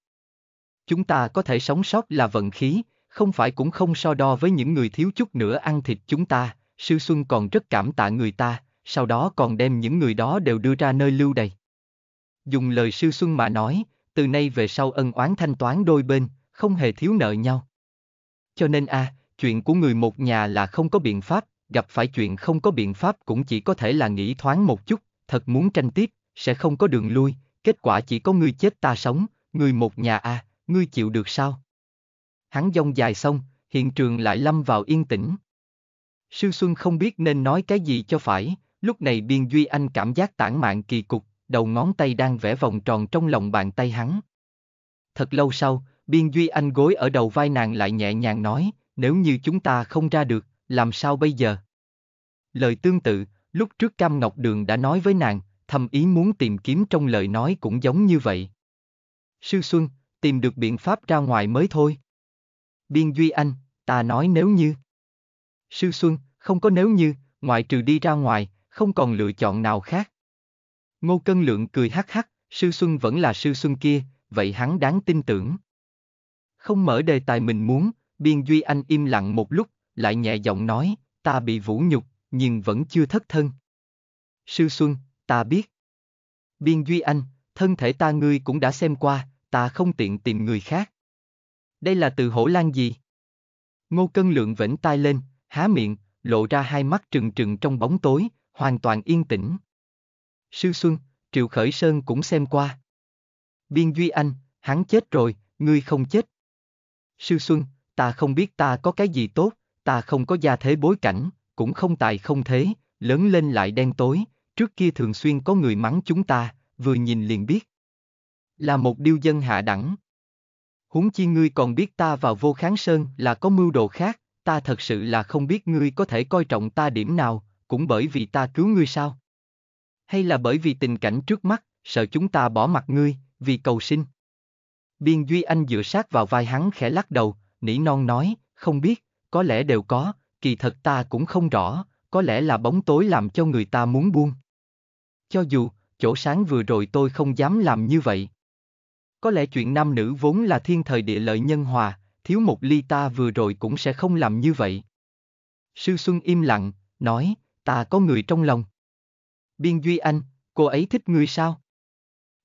Chúng ta có thể sống sót là vận khí, không phải cũng không so đo với những người thiếu chút nữa ăn thịt chúng ta, Sư Xuân còn rất cảm tạ người ta, sau đó còn đem những người đó đều đưa ra nơi lưu đày. Dùng lời Sư Xuân mà nói, từ nay về sau ân oán thanh toán đôi bên, không hề thiếu nợ nhau. Cho nên a, à, chuyện của người một nhà là không có biện pháp, gặp phải chuyện không có biện pháp cũng chỉ có thể là nghĩ thoáng một chút, thật muốn tranh tiếp, sẽ không có đường lui, kết quả chỉ có ngươi chết ta sống, người một nhà a, à, ngươi chịu được sao? Hắn dông dài xong, hiện trường lại lâm vào yên tĩnh. Sư Xuân không biết nên nói cái gì cho phải, lúc này Biên Duy Anh cảm giác tản mạn kỳ cục, đầu ngón tay đang vẽ vòng tròn trong lòng bàn tay hắn. Thật lâu sau, Biên Duy Anh gối ở đầu vai nàng lại nhẹ nhàng nói, nếu như chúng ta không ra được, làm sao bây giờ? Lời tương tự, lúc trước Cam Ngọc Đường đã nói với nàng, thầm ý muốn tìm kiếm trong lời nói cũng giống như vậy. Sư Xuân, tìm được biện pháp ra ngoài mới thôi. Biên Duy Anh, ta nói nếu như. Sư Xuân, không có nếu như, ngoại trừ đi ra ngoài, không còn lựa chọn nào khác. Ngô Cân Lượng cười hắc hắc, Sư Xuân vẫn là Sư Xuân kia, vậy hắn đáng tin tưởng. Không mở đề tài mình muốn, Biên Duy Anh im lặng một lúc, lại nhẹ giọng nói, ta bị vũ nhục, nhưng vẫn chưa thất thân. Sư Xuân, ta biết. Biên Duy Anh, thân thể ta ngươi cũng đã xem qua, ta không tiện tìm người khác. Đây là từ hổ lang gì? Ngô Cân Lượng vểnh tai lên, há miệng, lộ ra hai mắt trừng trừng trong bóng tối, hoàn toàn yên tĩnh. Sư Xuân, Triệu Khởi Sơn cũng xem qua. Biên Duy Anh, hắn chết rồi, ngươi không chết. Sư Xuân, ta không biết ta có cái gì tốt, ta không có gia thế bối cảnh, cũng không tài không thế, lớn lên lại đen tối, trước kia thường xuyên có người mắng chúng ta, vừa nhìn liền biết. Là một điêu dân hạ đẳng. Huống chi ngươi còn biết ta vào Vô Kháng Sơn là có mưu đồ khác, ta thật sự là không biết ngươi có thể coi trọng ta điểm nào, cũng bởi vì ta cứu ngươi sao? Hay là bởi vì tình cảnh trước mắt, sợ chúng ta bỏ mặc ngươi, vì cầu sinh? Biên Duy Anh dựa sát vào vai hắn khẽ lắc đầu, nỉ non nói, không biết, có lẽ đều có, kỳ thật ta cũng không rõ, có lẽ là bóng tối làm cho người ta muốn buông. Cho dù, chỗ sáng vừa rồi tôi không dám làm như vậy. Có lẽ chuyện nam nữ vốn là thiên thời địa lợi nhân hòa, thiếu một ly ta vừa rồi cũng sẽ không làm như vậy. Sư Xuân im lặng, nói, ta có người trong lòng. Biên Duy Anh, cô ấy thích ngươi sao?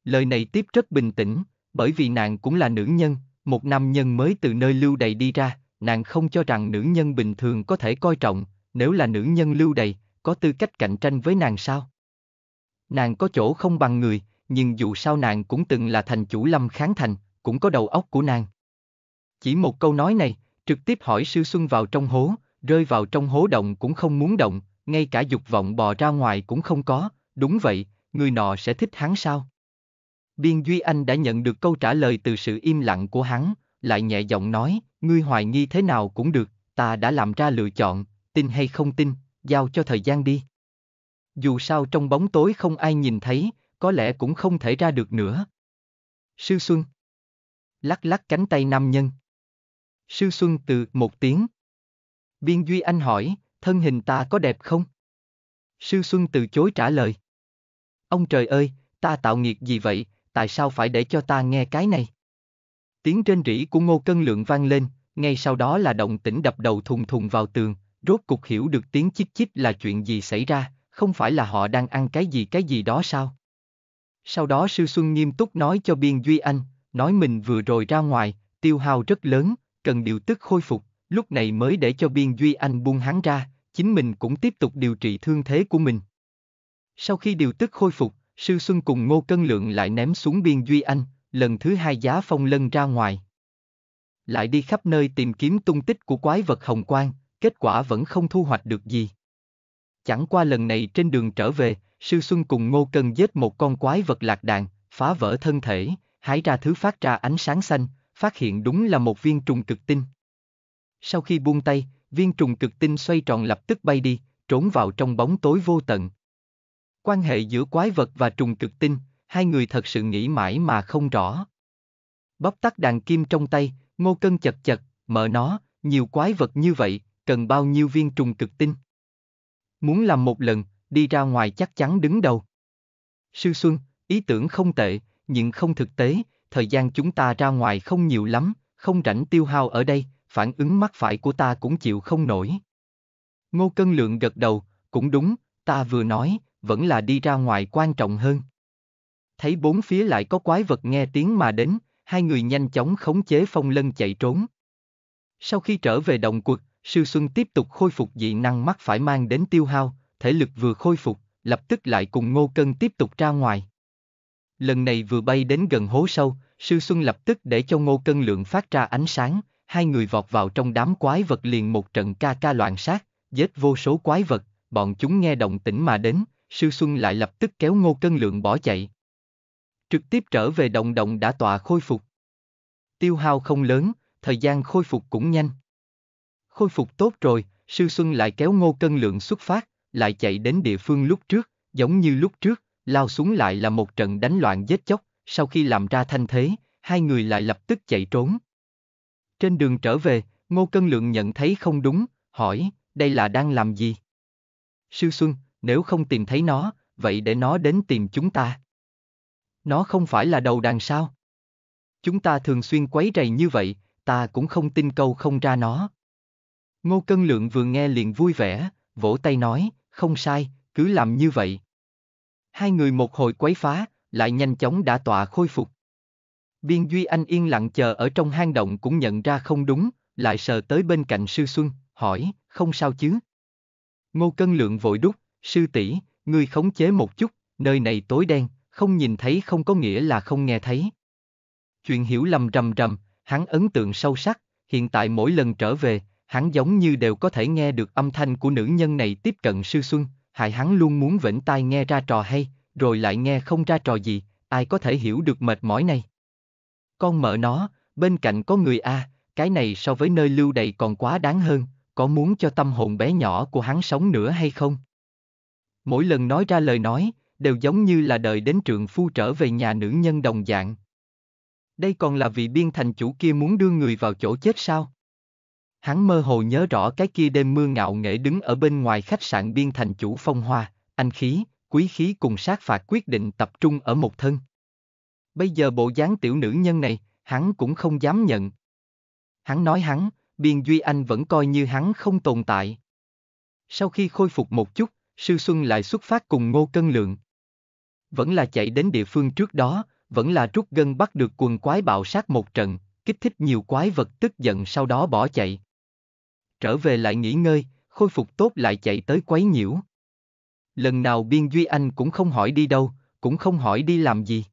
Lời này tiếp rất bình tĩnh, bởi vì nàng cũng là nữ nhân, một nam nhân mới từ nơi lưu đày đi ra, nàng không cho rằng nữ nhân bình thường có thể coi trọng, nếu là nữ nhân lưu đày, có tư cách cạnh tranh với nàng sao? Nàng có chỗ không bằng người, nhưng dù sao nàng cũng từng là thành chủ Lâm Kháng Thành, cũng có đầu óc của nàng. Chỉ một câu nói này, trực tiếp hỏi Sư Xuân vào trong hố, rơi vào trong hố động cũng không muốn động, ngay cả dục vọng bò ra ngoài cũng không có, đúng vậy, người nọ sẽ thích hắn sao? Biên Duy Anh đã nhận được câu trả lời từ sự im lặng của hắn, lại nhẹ giọng nói, ngươi hoài nghi thế nào cũng được, ta đã làm ra lựa chọn, tin hay không tin, giao cho thời gian đi. Dù sao trong bóng tối không ai nhìn thấy, có lẽ cũng không thể ra được nữa. Sư Xuân lắc lắc cánh tay nam nhân. Sư Xuân từ một tiếng. Biên Duy Anh hỏi, thân hình ta có đẹp không? Sư Xuân từ chối trả lời. Ông trời ơi, ta tạo nghiệt gì vậy, tại sao phải để cho ta nghe cái này? Tiếng rên rỉ của Ngô Cân Lượng vang lên, ngay sau đó là động tĩnh đập đầu thùng thùng vào tường, rốt cục hiểu được tiếng chít chít là chuyện gì xảy ra, không phải là họ đang ăn cái gì cái gì đó sao? Sau đó Sư Xuân nghiêm túc nói cho Biên Duy Anh, nói mình vừa rồi ra ngoài, tiêu hao rất lớn, cần điều tức khôi phục, lúc này mới để cho Biên Duy Anh buông hắn ra, chính mình cũng tiếp tục điều trị thương thế của mình. Sau khi điều tức khôi phục, Sư Xuân cùng Ngô Cân Lượng lại ném xuống Biên Duy Anh, lần thứ hai giá Phong Lân ra ngoài. Lại đi khắp nơi tìm kiếm tung tích của quái vật hồng quang, kết quả vẫn không thu hoạch được gì. Chẳng qua lần này trên đường trở về, Sư Xuân cùng Ngô Cân giết một con quái vật lạc đàn, phá vỡ thân thể, hái ra thứ phát ra ánh sáng xanh, phát hiện đúng là một viên trùng cực tinh. Sau khi buông tay, viên trùng cực tinh xoay tròn lập tức bay đi, trốn vào trong bóng tối vô tận. Quan hệ giữa quái vật và trùng cực tinh, hai người thật sự nghĩ mãi mà không rõ. Bóp tắt đàn kim trong tay, Ngô Cân chật chật, mở nó, nhiều quái vật như vậy, cần bao nhiêu viên trùng cực tinh? Muốn làm một lần, đi ra ngoài chắc chắn đứng đầu. Sư Xuân, ý tưởng không tệ, nhưng không thực tế, thời gian chúng ta ra ngoài không nhiều lắm, không rảnh tiêu hao ở đây, phản ứng mắc phải của ta cũng chịu không nổi. Ngô Cân Lượng gật đầu, cũng đúng, ta vừa nói, vẫn là đi ra ngoài quan trọng hơn. Thấy bốn phía lại có quái vật nghe tiếng mà đến, hai người nhanh chóng khống chế Phong Lân chạy trốn. Sau khi trở về động quật, Sư Xuân tiếp tục khôi phục dị năng mắc phải mang đến tiêu hao, thể lực vừa khôi phục, lập tức lại cùng Ngô Cân tiếp tục ra ngoài. Lần này vừa bay đến gần hố sâu, Sư Xuân lập tức để cho Ngô Cân Lượng phát ra ánh sáng, hai người vọt vào trong đám quái vật liền một trận ca ca loạn sát, giết vô số quái vật, bọn chúng nghe động tĩnh mà đến, Sư Xuân lại lập tức kéo Ngô Cân Lượng bỏ chạy. Trực tiếp trở về động động đã tọa khôi phục. Tiêu hao không lớn, thời gian khôi phục cũng nhanh. Khôi phục tốt rồi, Sư Xuân lại kéo Ngô Cân Lượng xuất phát, lại chạy đến địa phương lúc trước, giống như lúc trước, lao xuống lại là một trận đánh loạn giết chóc, sau khi làm ra thanh thế, hai người lại lập tức chạy trốn. Trên đường trở về, Ngô Cân Lượng nhận thấy không đúng, hỏi, đây là đang làm gì? Sư Xuân, nếu không tìm thấy nó, vậy để nó đến tìm chúng ta. Nó không phải là đầu đàn sao? Chúng ta thường xuyên quấy rầy như vậy, ta cũng không tin câu không ra nó. Ngô Cân Lượng vừa nghe liền vui vẻ, vỗ tay nói, không sai, cứ làm như vậy. Hai người một hồi quấy phá, lại nhanh chóng đã tọa khôi phục. Biên Duy Anh yên lặng chờ ở trong hang động cũng nhận ra không đúng, lại sờ tới bên cạnh Sư Xuân, hỏi, không sao chứ? Ngô Cân Lượng vội đút, sư tỷ, ngươi khống chế một chút, nơi này tối đen, không nhìn thấy không có nghĩa là không nghe thấy. Chuyện hiểu lầm rầm rầm, hắn ấn tượng sâu sắc, hiện tại mỗi lần trở về, hắn giống như đều có thể nghe được âm thanh của nữ nhân này tiếp cận Sư Xuân, hại hắn luôn muốn vểnh tai nghe ra trò hay, rồi lại nghe không ra trò gì, ai có thể hiểu được mệt mỏi này. Con mợ nó, bên cạnh có người a, cái này so với nơi lưu đày còn quá đáng hơn, có muốn cho tâm hồn bé nhỏ của hắn sống nữa hay không? Mỗi lần nói ra lời nói, đều giống như là đợi đến trượng phu trở về nhà nữ nhân đồng dạng. Đây còn là vị biên thành chủ kia muốn đưa người vào chỗ chết sao? Hắn mơ hồ nhớ rõ cái kia đêm mưa ngạo nghễ đứng ở bên ngoài khách sạn biên thành chủ phong hoa, anh khí, quý khí cùng sát phạt quyết định tập trung ở một thân. Bây giờ bộ dáng tiểu nữ nhân này, hắn cũng không dám nhận. Hắn nói hắn, Biên Duy Anh vẫn coi như hắn không tồn tại. Sau khi khôi phục một chút, Sư Xuân lại xuất phát cùng Ngô Cân Lượng. Vẫn là chạy đến địa phương trước đó, vẫn là rút gân bắt được quần quái bạo sát một trận, kích thích nhiều quái vật tức giận sau đó bỏ chạy. Trở về lại nghỉ ngơi, khôi phục tốt lại chạy tới quấy nhiễu. Lần nào Biên Duy Anh cũng không hỏi đi đâu, cũng không hỏi đi làm gì.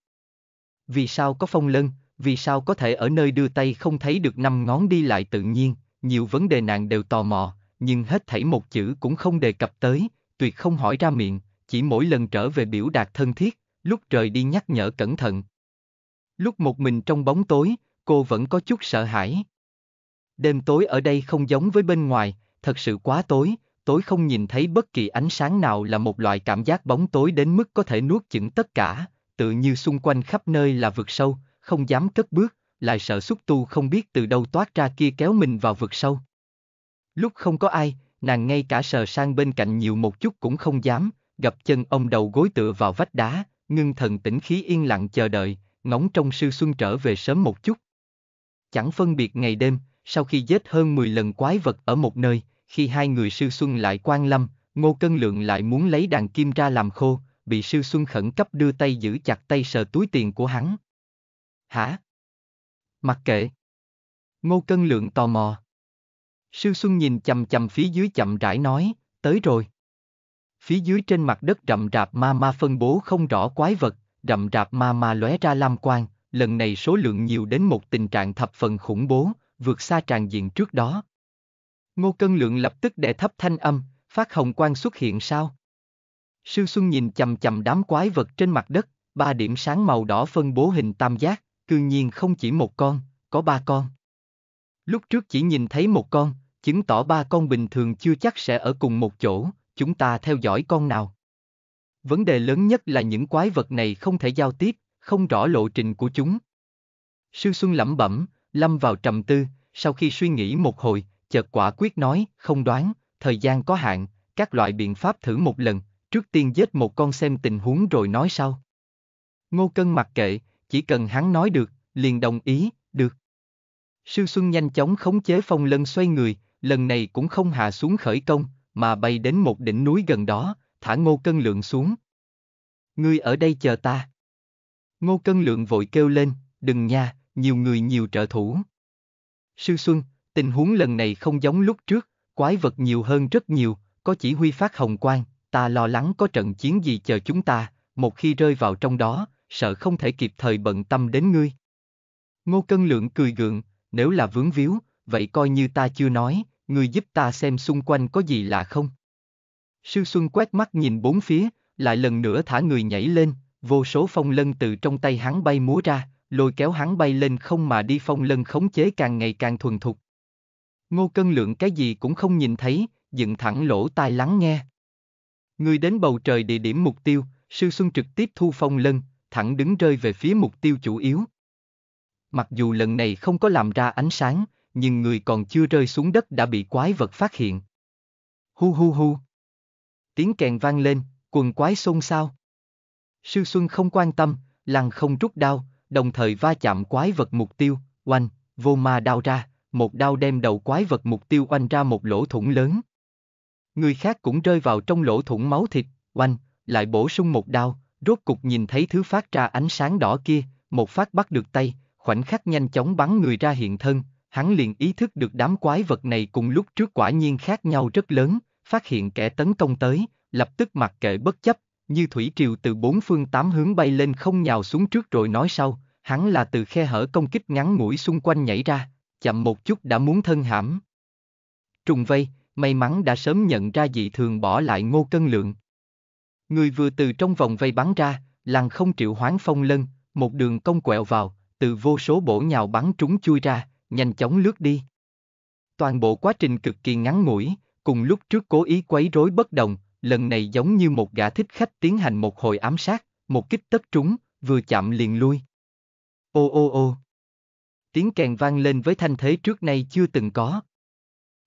Vì sao có Phong Lân, vì sao có thể ở nơi đưa tay không thấy được năm ngón đi lại tự nhiên, nhiều vấn đề nàng đều tò mò, nhưng hết thảy một chữ cũng không đề cập tới, tuyệt không hỏi ra miệng, chỉ mỗi lần trở về biểu đạt thân thiết, lúc rời đi nhắc nhở cẩn thận. Lúc một mình trong bóng tối, cô vẫn có chút sợ hãi. Đêm tối ở đây không giống với bên ngoài, thật sự quá tối, tối không nhìn thấy bất kỳ ánh sáng nào là một loại cảm giác bóng tối đến mức có thể nuốt chửng tất cả, tự như xung quanh khắp nơi là vực sâu, không dám cất bước, lại sợ xúc tu không biết từ đâu toát ra kia kéo mình vào vực sâu. Lúc không có ai, nàng ngay cả sờ sang bên cạnh nhiều một chút cũng không dám, gập chân ông đầu gối tựa vào vách đá, ngưng thần tĩnh khí yên lặng chờ đợi, ngóng trông Sư Xuân trở về sớm một chút. Chẳng phân biệt ngày đêm, sau khi giết hơn mười lần quái vật ở một nơi, khi hai người Sư Xuân lại quan lâm, Ngô Cân Lượng lại muốn lấy đàn kim ra làm khô, bị Sư Xuân khẩn cấp đưa tay giữ chặt tay sờ túi tiền của hắn. Hả? Mặc kệ. Ngô Cân Lượng tò mò. Sư Xuân nhìn chằm chằm phía dưới chậm rãi nói, tới rồi. Phía dưới trên mặt đất rậm rạp ma ma phân bố không rõ quái vật, rậm rạp ma ma lóe ra lam quang, lần này số lượng nhiều đến một tình trạng thập phần khủng bố, vượt xa tràn diện trước đó. Ngô Cân Lượng lập tức đệ thấp thanh âm, phát hồng quang xuất hiện sao? Sư Xuân nhìn chằm chằm đám quái vật trên mặt đất, ba điểm sáng màu đỏ phân bố hình tam giác, cư nhiên không chỉ một con, có ba con. Lúc trước chỉ nhìn thấy một con, chứng tỏ ba con bình thường chưa chắc sẽ ở cùng một chỗ, chúng ta theo dõi con nào. Vấn đề lớn nhất là những quái vật này không thể giao tiếp, không rõ lộ trình của chúng. Sư Xuân lẩm bẩm, lâm vào trầm tư, sau khi suy nghĩ một hồi, chợt quả quyết nói, không đoán, thời gian có hạn, các loại biện pháp thử một lần, trước tiên giết một con xem tình huống rồi nói sau. Ngô Cân mặc kệ, chỉ cần hắn nói được, liền đồng ý, được. Sư Xuân nhanh chóng khống chế Phong Lân xoay người, lần này cũng không hạ xuống khởi công, mà bay đến một đỉnh núi gần đó, thả Ngô Cân Lượng xuống. Ngươi ở đây chờ ta. Ngô Cân Lượng vội kêu lên, đừng nha, nhiều người nhiều trợ thủ. Sư Xuân, tình huống lần này không giống lúc trước, quái vật nhiều hơn rất nhiều, có chỉ huy phát hồng quang, ta lo lắng có trận chiến gì chờ chúng ta, một khi rơi vào trong đó, sợ không thể kịp thời bận tâm đến ngươi. Ngô Cân Lượng cười gượng, nếu là vướng víu, vậy coi như ta chưa nói, ngươi giúp ta xem xung quanh có gì lạ không. Sư Xuân quét mắt nhìn bốn phía, lại lần nữa thả người nhảy lên, vô số phong lân từ trong tay hắn bay múa ra, lôi kéo hắn bay lên không mà đi. Phong lân khống chế càng ngày càng thuần thục. Ngô Cân Lượng cái gì cũng không nhìn thấy, dựng thẳng lỗ tai lắng nghe. Ngươi đến bầu trời địa điểm mục tiêu, Sư Xuân trực tiếp thu phong lân, thẳng đứng rơi về phía mục tiêu chủ yếu. Mặc dù lần này không có làm ra ánh sáng, nhưng người còn chưa rơi xuống đất đã bị quái vật phát hiện. Hu hu hu. Tiếng kèn vang lên, quần quái xôn xao. Sư Xuân không quan tâm, lăng không rút đao, đồng thời va chạm quái vật mục tiêu, oanh, vô ma đao ra, một đao đem đầu quái vật mục tiêu oanh ra một lỗ thủng lớn. Người khác cũng rơi vào trong lỗ thủng máu thịt, oanh, lại bổ sung một đao, rốt cục nhìn thấy thứ phát ra ánh sáng đỏ kia, một phát bắt được tay, khoảnh khắc nhanh chóng bắn người ra hiện thân. Hắn liền ý thức được đám quái vật này cùng lúc trước quả nhiên khác nhau rất lớn, phát hiện kẻ tấn công tới, lập tức mặc kệ bất chấp, như thủy triều từ bốn phương tám hướng bay lên không nhào xuống trước rồi nói sau, hắn là từ khe hở công kích ngắn ngủi xung quanh nhảy ra, chậm một chút đã muốn thân hãm. Trùng vây, may mắn đã sớm nhận ra dị thường bỏ lại Ngô Cân Lượng. Người vừa từ trong vòng vây bắn ra, làng không triệu hoán phong lân, một đường công quẹo vào, từ vô số bổ nhào bắn trúng chui ra, nhanh chóng lướt đi. Toàn bộ quá trình cực kỳ ngắn ngủi, cùng lúc trước cố ý quấy rối bất đồng, lần này giống như một gã thích khách tiến hành một hồi ám sát, một kích tất trúng, vừa chạm liền lui. Ô ô ô. Tiếng kèn vang lên với thanh thế trước nay chưa từng có.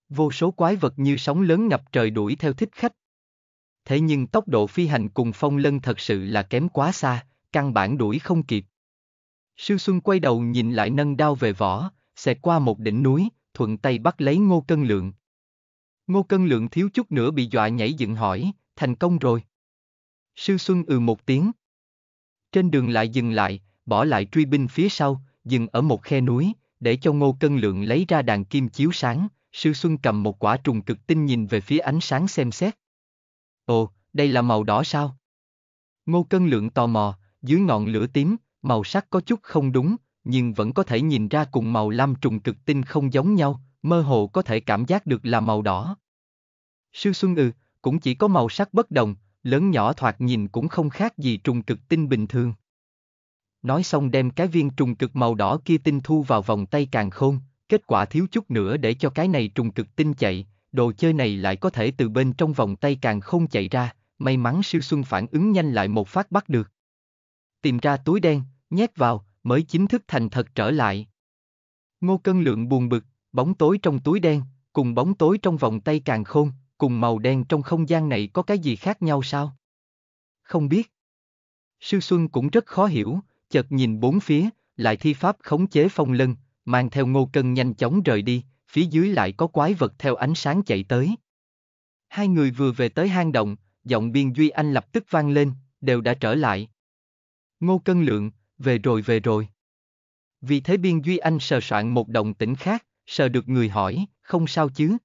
Vô số quái vật như sóng lớn ngập trời đuổi theo thích khách. Thế nhưng tốc độ phi hành cùng phong lân thật sự là kém quá xa, căn bản đuổi không kịp. Sư Xuân quay đầu nhìn lại nâng đao về vỏ, xẹt qua một đỉnh núi, thuận tay bắt lấy Ngô Cân Lượng. Ngô Cân Lượng thiếu chút nữa bị dọa nhảy dựng hỏi, thành công rồi. Sư Xuân ừ một tiếng. Trên đường lại dừng lại, bỏ lại truy binh phía sau, dừng ở một khe núi, để cho Ngô Cân Lượng lấy ra đàn kim chiếu sáng, Sư Xuân cầm một quả trùng cực tinh nhìn về phía ánh sáng xem xét. Ồ, đây là màu đỏ sao? Ngô Cân Lượng tò mò, dưới ngọn lửa tím, màu sắc có chút không đúng, nhưng vẫn có thể nhìn ra cùng màu lam trùng cực tinh không giống nhau, mơ hồ có thể cảm giác được là màu đỏ. Sư Xuân ừ, cũng chỉ có màu sắc bất đồng, lớn nhỏ thoạt nhìn cũng không khác gì trùng cực tinh bình thường. Nói xong đem cái viên trùng cực màu đỏ kia tinh thu vào vòng tay càng khôn, kết quả thiếu chút nữa để cho cái này trùng cực tinh chạy, đồ chơi này lại có thể từ bên trong vòng tay càng khôn chạy ra, may mắn Sư Xuân phản ứng nhanh lại một phát bắt được. Tìm ra túi đen, nhét vào, mới chính thức thành thật trở lại. Ngô Cân Lượng buồn bực, bóng tối trong túi đen, cùng bóng tối trong vòng tay càng khôn, cùng màu đen trong không gian này có cái gì khác nhau sao? Không biết. Sư Xuân cũng rất khó hiểu, chợt nhìn bốn phía, lại thi pháp khống chế phong lân, mang theo Ngô Cân nhanh chóng rời đi, phía dưới lại có quái vật theo ánh sáng chạy tới. Hai người vừa về tới hang động, giọng Biên Duy Anh lập tức vang lên, đều đã trở lại. Ngô Cân Lượng, về rồi về rồi. Vì thế Biên Duy Anh sờ soạn một động tĩnh khác, sờ được người hỏi, không sao chứ?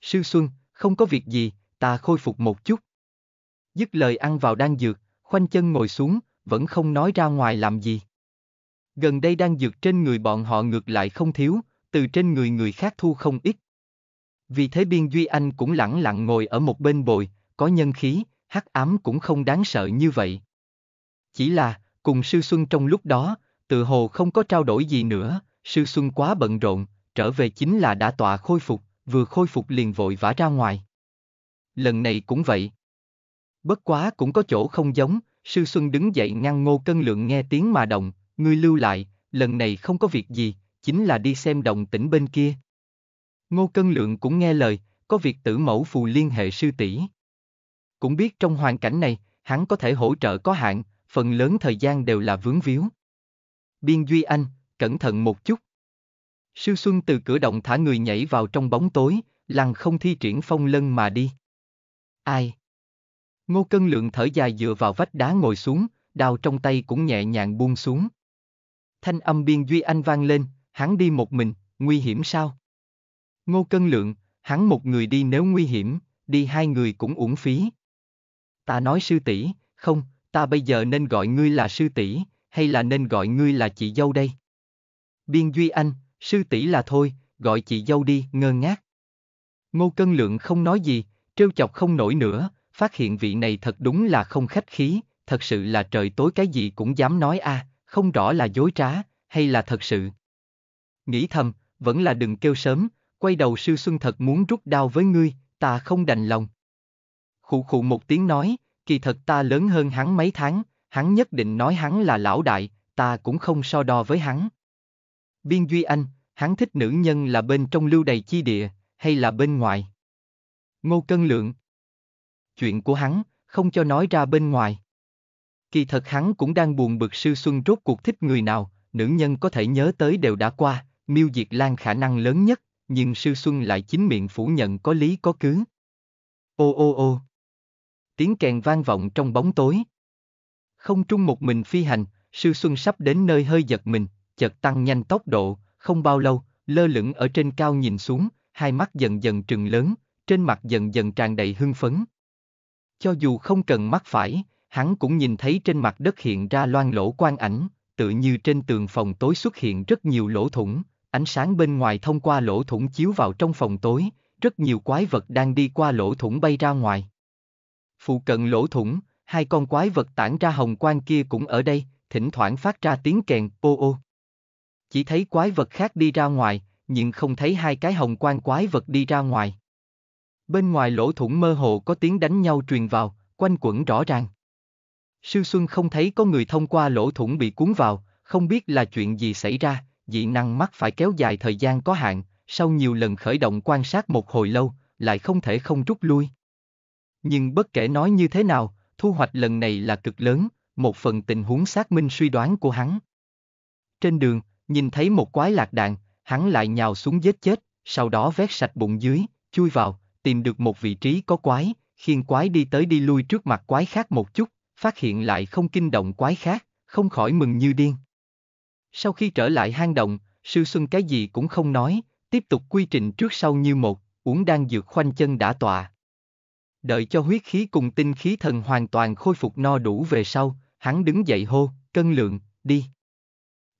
Sư Xuân, không có việc gì, ta khôi phục một chút. Dứt lời ăn vào đan dược, khoanh chân ngồi xuống, vẫn không nói ra ngoài làm gì. Gần đây đan dược trên người bọn họ ngược lại không thiếu, từ trên người người khác thu không ít. Vì thế Biên Duy Anh cũng lẳng lặng ngồi ở một bên bồi, có nhân khí, hắc ám cũng không đáng sợ như vậy. Chỉ là, cùng Sư Xuân trong lúc đó, tự hồ không có trao đổi gì nữa, Sư Xuân quá bận rộn, trở về chính là đã tọa khôi phục, vừa khôi phục liền vội vã ra ngoài. Lần này cũng vậy. Bất quá cũng có chỗ không giống, Sư Xuân đứng dậy ngăn Ngô Cân Lượng nghe tiếng mà động, ngươi lưu lại, lần này không có việc gì, chính là đi xem động tĩnh bên kia. Ngô Cân Lượng cũng nghe lời, có việc tử mẫu phù liên hệ sư tỷ. Cũng biết trong hoàn cảnh này, hắn có thể hỗ trợ có hạn, phần lớn thời gian đều là vướng víu. Biên Duy Anh, cẩn thận một chút. Sư Xuân từ cửa động thả người nhảy vào trong bóng tối, lăng không thi triển phong lân mà đi. Ai? Ngô Cân Lượng thở dài dựa vào vách đá ngồi xuống, đao trong tay cũng nhẹ nhàng buông xuống. Thanh âm Biên Duy Anh vang lên, hắn đi một mình, nguy hiểm sao? Ngô Cân Lượng, hắn một người đi nếu nguy hiểm, đi hai người cũng uổng phí. Ta nói sư tỷ, không, ta bây giờ nên gọi ngươi là sư tỷ, hay là nên gọi ngươi là chị dâu đây? Biên Duy Anh, sư tỷ là thôi, gọi chị dâu đi, ngơ ngác. Ngô Cân Lượng không nói gì, trêu chọc không nổi nữa, phát hiện vị này thật đúng là không khách khí, thật sự là trời tối cái gì cũng dám nói a, à, không rõ là dối trá, hay là thật sự. Nghĩ thầm, vẫn là đừng kêu sớm, quay đầu Sư Xuân thật muốn rút đao với ngươi, ta không đành lòng. Khụ khụ một tiếng nói, kỳ thật ta lớn hơn hắn mấy tháng, hắn nhất định nói hắn là lão đại, ta cũng không so đo với hắn. Biên Duy Anh, hắn thích nữ nhân là bên trong lưu đầy chi địa, hay là bên ngoài? Ngô Cân Lượng. Chuyện của hắn, không cho nói ra bên ngoài. Kỳ thật hắn cũng đang buồn bực Sư Xuân rốt cuộc thích người nào, nữ nhân có thể nhớ tới đều đã qua, Miêu Diệt Lan khả năng lớn nhất, nhưng Sư Xuân lại chính miệng phủ nhận có lý có cứ. Ô ô ô. Tiếng kèn vang vọng trong bóng tối. Không trung một mình phi hành, Sư Xuân sắp đến nơi hơi giật mình, chợt tăng nhanh tốc độ, không bao lâu, lơ lửng ở trên cao nhìn xuống, hai mắt dần dần trừng lớn, trên mặt dần dần tràn đầy hưng phấn. Cho dù không cần mắt phải, hắn cũng nhìn thấy trên mặt đất hiện ra loang lỗ quang ảnh, tự như trên tường phòng tối xuất hiện rất nhiều lỗ thủng, ánh sáng bên ngoài thông qua lỗ thủng chiếu vào trong phòng tối, rất nhiều quái vật đang đi qua lỗ thủng bay ra ngoài. Phụ cận lỗ thủng, hai con quái vật tản ra hồng quang kia cũng ở đây, thỉnh thoảng phát ra tiếng kèn ô ô. Chỉ thấy quái vật khác đi ra ngoài, nhưng không thấy hai cái hồng quang quái vật đi ra ngoài. Bên ngoài lỗ thủng mơ hồ có tiếng đánh nhau truyền vào, quanh quẩn rõ ràng. Sư Xuân không thấy có người thông qua lỗ thủng bị cuốn vào, không biết là chuyện gì xảy ra, dị năng mắt phải kéo dài thời gian có hạn, sau nhiều lần khởi động quan sát một hồi lâu, lại không thể không rút lui. Nhưng bất kể nói như thế nào, thu hoạch lần này là cực lớn, một phần tình huống xác minh suy đoán của hắn. Trên đường, nhìn thấy một quái lạc đạn, hắn lại nhào xuống giết chết, sau đó vét sạch bụng dưới, chui vào, tìm được một vị trí có quái, khiêng quái đi tới đi lui trước mặt quái khác một chút, phát hiện lại không kinh động quái khác, không khỏi mừng như điên. Sau khi trở lại hang động, Sư Xuân cái gì cũng không nói, tiếp tục quy trình trước sau như một, uống đan dược khoanh chân đã tọa. Đợi cho huyết khí cùng tinh khí thần hoàn toàn khôi phục no đủ về sau, hắn đứng dậy hô, Cân Lượng, đi.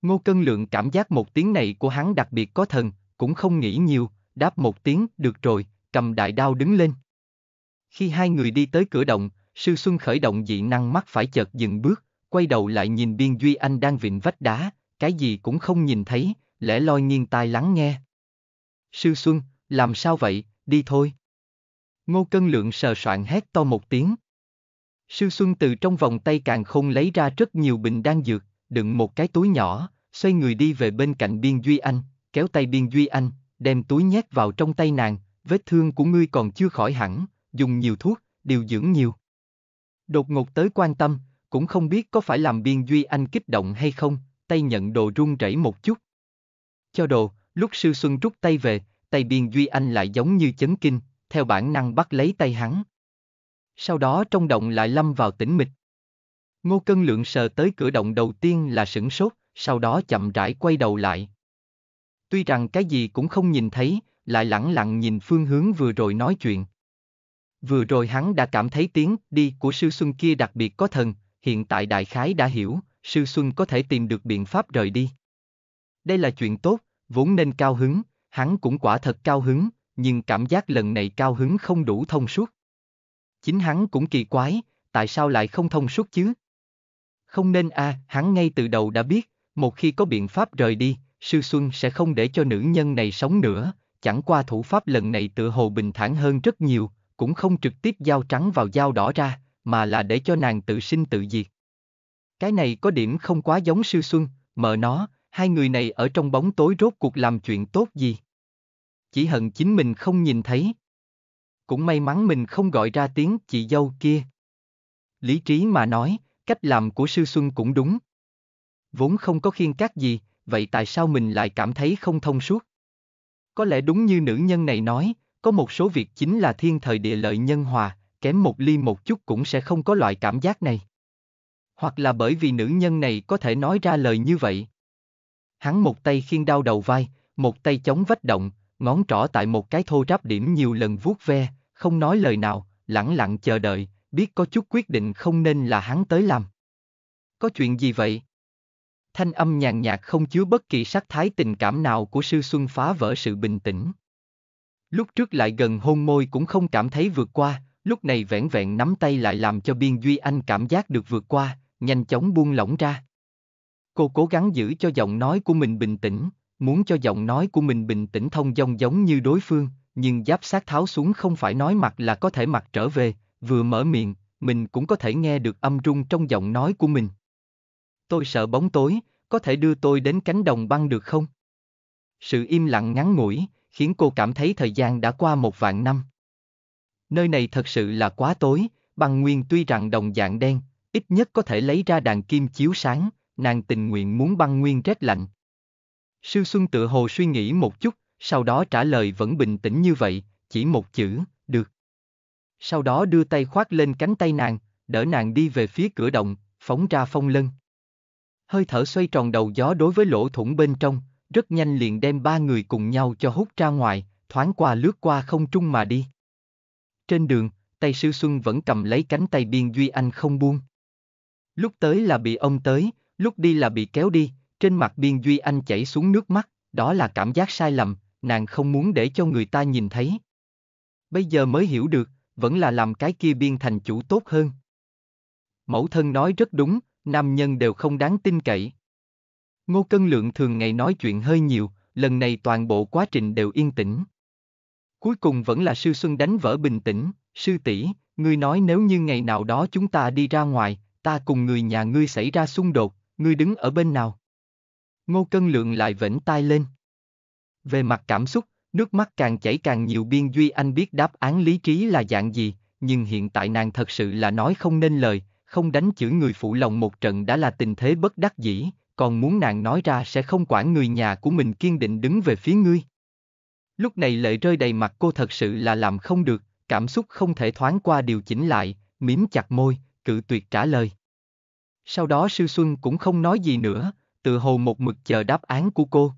Ngô Cân Lượng cảm giác một tiếng này của hắn đặc biệt có thần, cũng không nghĩ nhiều, đáp một tiếng, được rồi, cầm đại đao đứng lên. Khi hai người đi tới cửa động, Sư Xuân khởi động dị năng mắt phải chợt dừng bước, quay đầu lại nhìn Biên Duy Anh đang vịn vách đá, cái gì cũng không nhìn thấy, lẻ loi nghiêng tai lắng nghe. Sư Xuân, làm sao vậy, đi thôi. Ngô Cân Lượng sờ soạn hét to một tiếng. Sư Xuân từ trong vòng tay càng không lấy ra rất nhiều bình đan dược, đựng một cái túi nhỏ, xoay người đi về bên cạnh Biên Duy Anh, kéo tay Biên Duy Anh, đem túi nhét vào trong tay nàng, vết thương của ngươi còn chưa khỏi hẳn, dùng nhiều thuốc, điều dưỡng nhiều. Đột ngột tới quan tâm, cũng không biết có phải làm Biên Duy Anh kích động hay không, tay nhận đồ run rẩy một chút. Cho đồ, lúc Sư Xuân rút tay về, tay Biên Duy Anh lại giống như chấn kinh, theo bản năng bắt lấy tay hắn. Sau đó trong động lại lâm vào tĩnh mịch. Ngô Cân Lượng sờ tới cửa động đầu tiên là sửng sốt, sau đó chậm rãi quay đầu lại. Tuy rằng cái gì cũng không nhìn thấy, lại lẳng lặng nhìn phương hướng vừa rồi nói chuyện. Vừa rồi hắn đã cảm thấy tiếng đi của Sư Xuân kia đặc biệt có thần, hiện tại đại khái đã hiểu, Sư Xuân có thể tìm được biện pháp rời đi. Đây là chuyện tốt, vốn nên cao hứng, hắn cũng quả thật cao hứng, nhưng cảm giác lần này cao hứng không đủ thông suốt. Chính hắn cũng kỳ quái, tại sao lại không thông suốt chứ? Không nên à, hắn ngay từ đầu đã biết, một khi có biện pháp rời đi, Sư Xuân sẽ không để cho nữ nhân này sống nữa, chẳng qua thủ pháp lần này tựa hồ bình thản hơn rất nhiều, cũng không trực tiếp dao trắng vào dao đỏ ra, mà là để cho nàng tự sinh tự diệt. Cái này có điểm không quá giống Sư Xuân, mợ nó, hai người này ở trong bóng tối rốt cuộc làm chuyện tốt gì? Chỉ hận chính mình không nhìn thấy. Cũng may mắn mình không gọi ra tiếng chị dâu kia. Lý trí mà nói, cách làm của Sư Xuân cũng đúng. Vốn không có khiên cát gì, vậy tại sao mình lại cảm thấy không thông suốt? Có lẽ đúng như nữ nhân này nói, có một số việc chính là thiên thời địa lợi nhân hòa, kém một ly một chút cũng sẽ không có loại cảm giác này. Hoặc là bởi vì nữ nhân này có thể nói ra lời như vậy. Hắn một tay khiên đau đầu vai, một tay chống vách động, ngón trỏ tại một cái thô ráp điểm nhiều lần vuốt ve, không nói lời nào, lẳng lặng chờ đợi, biết có chút quyết định không nên là hắn tới làm. Có chuyện gì vậy? Thanh âm nhàn nhạt không chứa bất kỳ sắc thái tình cảm nào của Sư Xuân phá vỡ sự bình tĩnh. Lúc trước lại gần hôn môi cũng không cảm thấy vượt qua, lúc này vẻn vẹn nắm tay lại làm cho Biên Duy Anh cảm giác được vượt qua, nhanh chóng buông lỏng ra. Cô cố gắng giữ cho giọng nói của mình bình tĩnh, muốn cho giọng nói của mình bình tĩnh thông dong giống như đối phương, nhưng giáp sát tháo xuống không phải nói mặt là có thể mặt trở về, vừa mở miệng, mình cũng có thể nghe được âm rung trong giọng nói của mình. Tôi sợ bóng tối, có thể đưa tôi đến cánh đồng băng được không? Sự im lặng ngắn ngủi, khiến cô cảm thấy thời gian đã qua một vạn năm. Nơi này thật sự là quá tối, băng nguyên tuy rằng đồng dạng đen, ít nhất có thể lấy ra đàn kim chiếu sáng, nàng tình nguyện muốn băng nguyên rét lạnh. Sư Xuân tự hồ suy nghĩ một chút, sau đó trả lời vẫn bình tĩnh như vậy, chỉ một chữ, được. Sau đó đưa tay khoác lên cánh tay nàng, đỡ nàng đi về phía cửa động, phóng ra phong lân. Hơi thở xoay tròn đầu gió đối với lỗ thủng bên trong, rất nhanh liền đem ba người cùng nhau cho hút ra ngoài, thoáng qua lướt qua không trung mà đi. Trên đường, tay Sư Xuân vẫn cầm lấy cánh tay Biên Duy Anh không buông. Lúc tới là bị ông tới, lúc đi là bị kéo đi, trên mặt Biên Duy Anh chảy xuống nước mắt, đó là cảm giác sai lầm, nàng không muốn để cho người ta nhìn thấy. Bây giờ mới hiểu được, vẫn là làm cái kia biên thành chủ tốt hơn. Mẫu thân nói rất đúng, nam nhân đều không đáng tin cậy. Ngô Cân Lượng thường ngày nói chuyện hơi nhiều, lần này toàn bộ quá trình đều yên tĩnh. Cuối cùng vẫn là Sư Xuân đánh vỡ bình tĩnh, sư tỷ, ngươi nói nếu như ngày nào đó chúng ta đi ra ngoài, ta cùng người nhà ngươi xảy ra xung đột, ngươi đứng ở bên nào? Ngô Cân Lượng lại vểnh tai lên. Về mặt cảm xúc, nước mắt càng chảy càng nhiều. Biên Duy Anh biết đáp án lý trí là dạng gì, nhưng hiện tại nàng thật sự là nói không nên lời, không đánh chửi người phụ lòng một trận đã là tình thế bất đắc dĩ, còn muốn nàng nói ra sẽ không quản người nhà của mình kiên định đứng về phía ngươi. Lúc này lệ rơi đầy mặt cô thật sự là làm không được, cảm xúc không thể thoáng qua điều chỉnh lại, mím chặt môi, cự tuyệt trả lời. Sau đó Sư Xuân cũng không nói gì nữa, tự hồ một mực chờ đáp án của cô.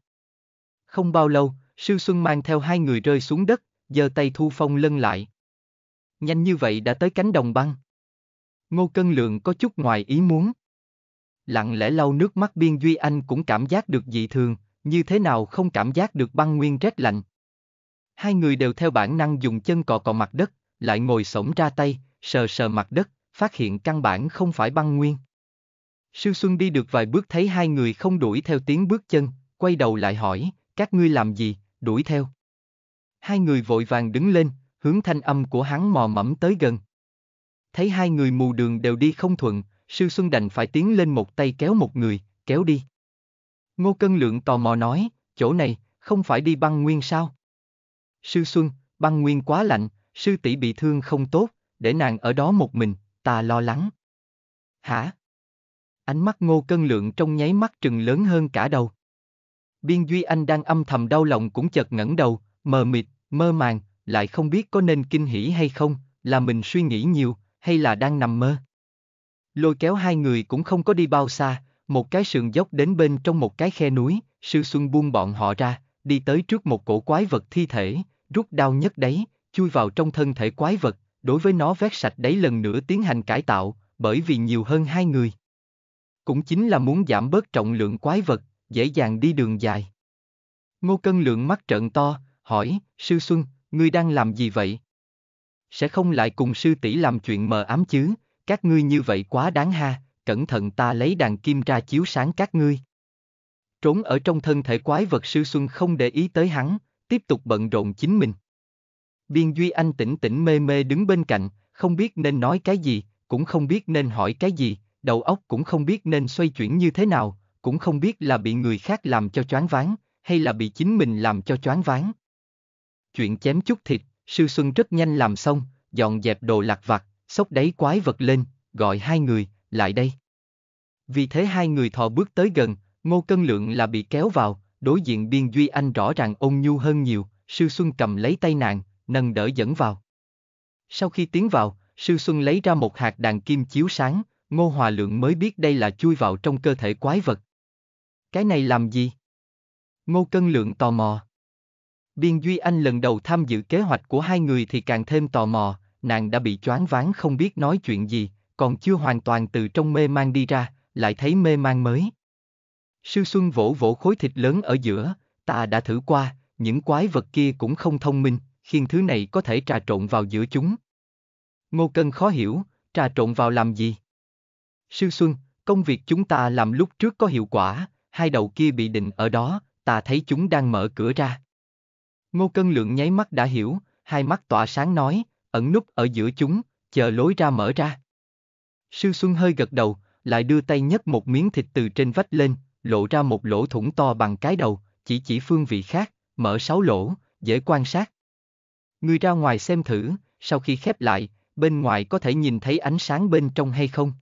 Không bao lâu, Sư Xuân mang theo hai người rơi xuống đất, giơ tay thu phong lân lại. Nhanh như vậy đã tới cánh đồng băng. Ngô Cân Lượng có chút ngoài ý muốn. Lặng lẽ lau nước mắt, Biên Duy Anh cũng cảm giác được dị thường, như thế nào không cảm giác được băng nguyên rét lạnh. Hai người đều theo bản năng dùng chân cọ cọ mặt đất, lại ngồi xổm ra tay, sờ sờ mặt đất, phát hiện căn bản không phải băng nguyên. Sư Xuân đi được vài bước thấy hai người không đuổi theo tiếng bước chân, quay đầu lại hỏi, các ngươi làm gì, đuổi theo? Hai người vội vàng đứng lên, hướng thanh âm của hắn mò mẫm tới gần. Thấy hai người mù đường đều đi không thuận, Sư Xuân đành phải tiến lên một tay kéo một người, kéo đi. Ngô Cân Lượng tò mò nói, chỗ này, không phải đi băng nguyên sao? Sư Xuân, Băng nguyên quá lạnh, sư tỷ bị thương không tốt, để nàng ở đó một mình, ta lo lắng. Hả? Ánh mắt Ngô Cân Lượng trong nháy mắt trừng lớn hơn cả đầu. Biên Duy Anh đang âm thầm đau lòng cũng chợt ngẩng đầu, mờ mịt, mơ màng, lại không biết có nên kinh hỉ hay không, là mình suy nghĩ nhiều, hay là đang nằm mơ. Lôi kéo hai người cũng không có đi bao xa, một cái sườn dốc đến bên trong một cái khe núi, Sư Xuân buông bọn họ ra, đi tới trước một cổ quái vật thi thể, rút đao nhấc đáy, chui vào trong thân thể quái vật, đối với nó vét sạch đáy lần nữa tiến hành cải tạo, bởi vì nhiều hơn hai người. Cũng chính là muốn giảm bớt trọng lượng quái vật, dễ dàng đi đường dài. Ngô Cân Lượng mắt trợn to, hỏi, Sư Xuân, ngươi đang làm gì vậy? Sẽ không lại cùng sư tỷ làm chuyện mờ ám chứ, các ngươi như vậy quá đáng ha, cẩn thận ta lấy đàn kim ra chiếu sáng các ngươi. Trốn ở trong thân thể quái vật, Sư Xuân không để ý tới hắn, tiếp tục bận rộn chính mình. Biên Duy Anh tỉnh tỉnh mê mê đứng bên cạnh, không biết nên nói cái gì, cũng không biết nên hỏi cái gì, đầu óc cũng không biết nên xoay chuyển như thế nào, cũng không biết là bị người khác làm cho choáng váng, hay là bị chính mình làm cho choáng váng. Chuyện chém chút thịt, Sư Xuân rất nhanh làm xong, dọn dẹp đồ lặt vặt, xốc đáy quái vật lên, gọi hai người, lại đây. Vì thế hai người thò bước tới gần, Ngô Cân Lượng là bị kéo vào, đối diện Biên Duy Anh rõ ràng ôn nhu hơn nhiều, Sư Xuân cầm lấy tay nàng, nâng đỡ dẫn vào. Sau khi tiến vào, Sư Xuân lấy ra một hạt đàn kim chiếu sáng, Ngô Hòa Lượng mới biết đây là chui vào trong cơ thể quái vật. Cái này làm gì? Ngô Cân Lượng tò mò. Biên Duy Anh lần đầu tham dự kế hoạch của hai người thì càng thêm tò mò, nàng đã bị choáng váng không biết nói chuyện gì, còn chưa hoàn toàn từ trong mê mang đi ra, lại thấy mê mang mới. Sư Xuân vỗ vỗ khối thịt lớn ở giữa, ta đã thử qua, những quái vật kia cũng không thông minh, khiến thứ này có thể trà trộn vào giữa chúng. Ngô Cân khó hiểu, trà trộn vào làm gì? Sư Xuân, công việc chúng ta làm lúc trước có hiệu quả, hai đầu kia bị định ở đó, ta thấy chúng đang mở cửa ra. Ngô Cân Lượng nháy mắt đã hiểu, hai mắt tỏa sáng nói, ẩn núp ở giữa chúng, chờ lối ra mở ra. Sư Xuân hơi gật đầu, lại đưa tay nhấc một miếng thịt từ trên vách lên, lộ ra một lỗ thủng to bằng cái đầu, chỉ chỉ phương vị khác, mở sáu lỗ, dễ quan sát. Người ra ngoài xem thử, sau khi khép lại, bên ngoài có thể nhìn thấy ánh sáng bên trong hay không?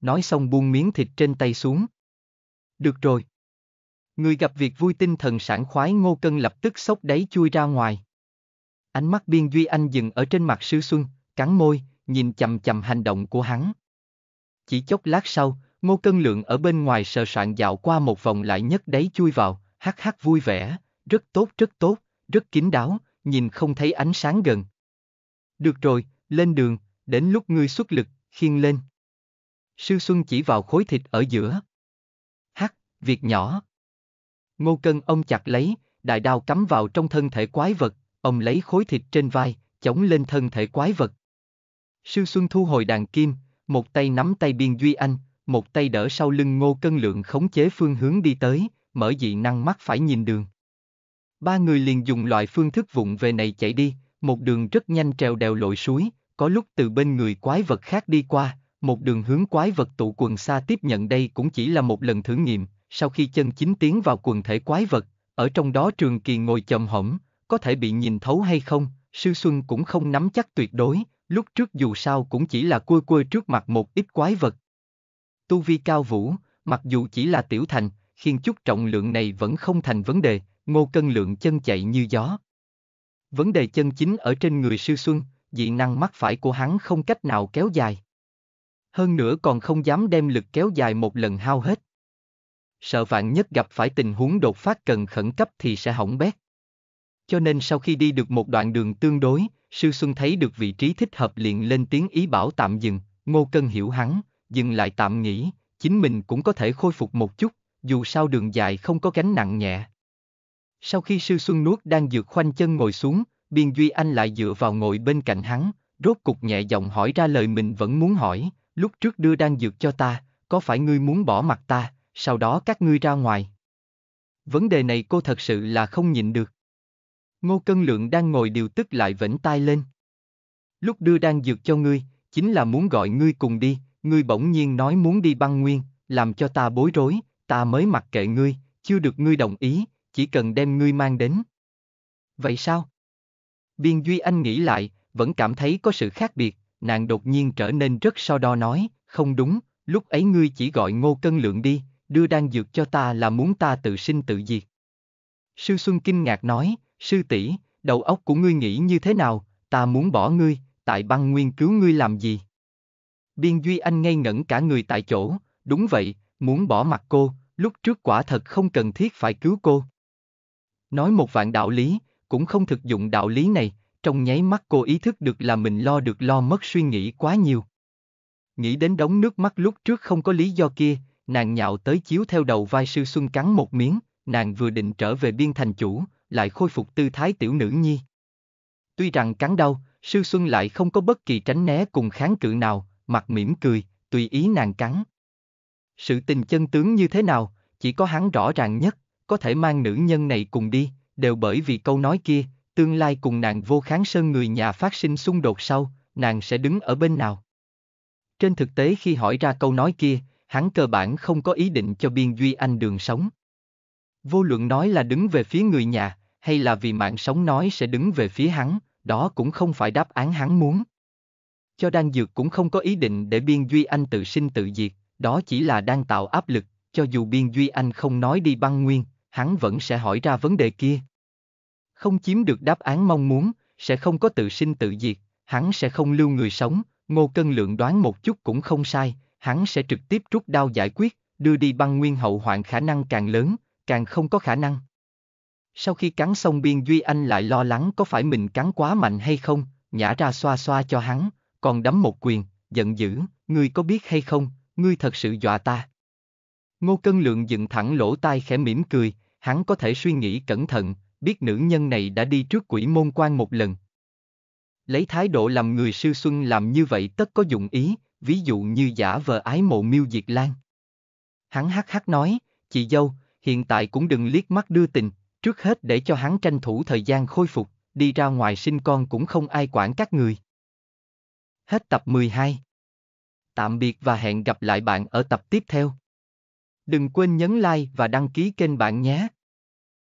Nói xong buông miếng thịt trên tay xuống. Được rồi. Người gặp việc vui tinh thần sảng khoái, Ngô Cân lập tức xốc đáy chui ra ngoài. Ánh mắt Biên Duy Anh dừng ở trên mặt Sư Xuân, cắn môi, nhìn chằm chằm hành động của hắn. Chỉ chốc lát sau, Ngô Cân Lượng ở bên ngoài sờ soạn dạo qua một vòng lại nhấc đáy chui vào, hắc hắc vui vẻ, rất tốt rất tốt, rất kín đáo, nhìn không thấy ánh sáng gần. Được rồi, lên đường, đến lúc ngươi xuất lực, khiêng lên. Sư Xuân chỉ vào khối thịt ở giữa. Hắc, việc nhỏ. Ngô Cân ông chặt lấy, đại đao cắm vào trong thân thể quái vật, ông lấy khối thịt trên vai, chống lên thân thể quái vật. Sư Xuân thu hồi đàn kim, một tay nắm tay Biên Duy Anh, một tay đỡ sau lưng Ngô Cân Lượng khống chế phương hướng đi tới, mở dị năng mắt phải nhìn đường. Ba người liền dùng loại phương thức vụng về này chạy đi, một đường rất nhanh trèo đèo lội suối, có lúc từ bên người quái vật khác đi qua, một đường hướng quái vật tụ quần xa tiếp nhận. Đây cũng chỉ là một lần thử nghiệm, sau khi chân chính tiến vào quần thể quái vật, ở trong đó trường kỳ ngồi chồm hổm, có thể bị nhìn thấu hay không, Sư Xuân cũng không nắm chắc tuyệt đối, lúc trước dù sao cũng chỉ là quơ quơ trước mặt một ít quái vật. Tu vi cao vũ, mặc dù chỉ là tiểu thành, khiến chút trọng lượng này vẫn không thành vấn đề, Ngô Cân Lượng chân chạy như gió. Vấn đề chân chính ở trên người Sư Xuân, dị năng mắt phải của hắn không cách nào kéo dài. Hơn nữa còn không dám đem lực kéo dài một lần hao hết. Sợ vạn nhất gặp phải tình huống đột phát cần khẩn cấp thì sẽ hỏng bét. Cho nên sau khi đi được một đoạn đường tương đối, Sư Xuân thấy được vị trí thích hợp liền lên tiếng ý bảo tạm dừng, Ngô Cân hiểu hắn, dừng lại tạm nghỉ, chính mình cũng có thể khôi phục một chút, dù sao đường dài không có gánh nặng nhẹ. Sau khi Sư Xuân nuốt đang dược khoanh chân ngồi xuống, Biên Duy Anh lại dựa vào ngồi bên cạnh hắn, rốt cục nhẹ giọng hỏi ra lời mình vẫn muốn hỏi, lúc trước đưa đang dược cho ta, có phải ngươi muốn bỏ mặt ta, sau đó các ngươi ra ngoài? Vấn đề này cô thật sự là không nhịn được. Ngô Cân Lượng đang ngồi điều tức lại vểnh tai lên. Lúc đưa đang dược cho ngươi, chính là muốn gọi ngươi cùng đi, ngươi bỗng nhiên nói muốn đi băng nguyên, làm cho ta bối rối, ta mới mặc kệ ngươi, chưa được ngươi đồng ý, chỉ cần đem ngươi mang đến. Vậy sao? Biên Duy Anh nghĩ lại, vẫn cảm thấy có sự khác biệt, nàng đột nhiên trở nên rất so đo nói, không đúng, lúc ấy ngươi chỉ gọi Ngô Cân Lượng đi, đưa đan dược cho ta là muốn ta tự sinh tự diệt. Sư Xuân kinh ngạc nói, sư tỷ, đầu óc của ngươi nghĩ như thế nào, ta muốn bỏ ngươi, tại băng nguyên cứu ngươi làm gì? Biên Duy Anh ngây ngẩn cả người tại chỗ, đúng vậy, muốn bỏ mặc cô, lúc trước quả thật không cần thiết phải cứu cô. Nói một vạn đạo lý, cũng không thực dụng đạo lý này, trong nháy mắt cô ý thức được là mình lo được lo mất suy nghĩ quá nhiều. Nghĩ đến đống nước mắt lúc trước không có lý do kia, nàng nhạo tới chiếu theo đầu vai Sư Xuân cắn một miếng, nàng vừa định trở về biên thành chủ, lại khôi phục tư thái tiểu nữ nhi. Tuy rằng cắn đau, Sư Xuân lại không có bất kỳ tránh né cùng kháng cự nào, mặt mỉm cười, tùy ý nàng cắn. Sự tình chân tướng như thế nào, chỉ có hắn rõ ràng nhất, có thể mang nữ nhân này cùng đi, đều bởi vì câu nói kia, tương lai cùng nàng Vô Kháng Sơn người nhà phát sinh xung đột sau, nàng sẽ đứng ở bên nào. Trên thực tế khi hỏi ra câu nói kia, hắn cơ bản không có ý định cho Biên Duy Anh đường sống. Vô luận nói là đứng về phía người nhà, hay là vì mạng sống nói sẽ đứng về phía hắn, đó cũng không phải đáp án hắn muốn. Cho đan dược cũng không có ý định để Biên Duy Anh tự sinh tự diệt, đó chỉ là đang tạo áp lực, cho dù Biên Duy Anh không nói đi băng nguyên, hắn vẫn sẽ hỏi ra vấn đề kia. Không chiếm được đáp án mong muốn, sẽ không có tự sinh tự diệt, hắn sẽ không lưu người sống, Ngô Cân Lượng đoán một chút cũng không sai, hắn sẽ trực tiếp rút đao giải quyết, đưa đi băng nguyên hậu hoạn khả năng càng lớn, càng không có khả năng. Sau khi cắn xong Biên Duy Anh lại lo lắng có phải mình cắn quá mạnh hay không, nhả ra xoa xoa cho hắn, còn đấm một quyền, giận dữ, ngươi có biết hay không, ngươi thật sự dọa ta. Ngô Cân Lượng dựng thẳng lỗ tai khẽ mỉm cười, hắn có thể suy nghĩ cẩn thận, biết nữ nhân này đã đi trước quỷ môn quan một lần. Lấy thái độ làm người Sư Xuân làm như vậy tất có dụng ý, ví dụ như giả vờ ái mộ Miêu Diệt Lan. Hắn hắc hắc nói, chị dâu, hiện tại cũng đừng liếc mắt đưa tình, trước hết để cho hắn tranh thủ thời gian khôi phục, đi ra ngoài sinh con cũng không ai quản các người. Hết tập mười hai. Tạm biệt và hẹn gặp lại bạn ở tập tiếp theo. Đừng quên nhấn like và đăng ký kênh bạn nhé.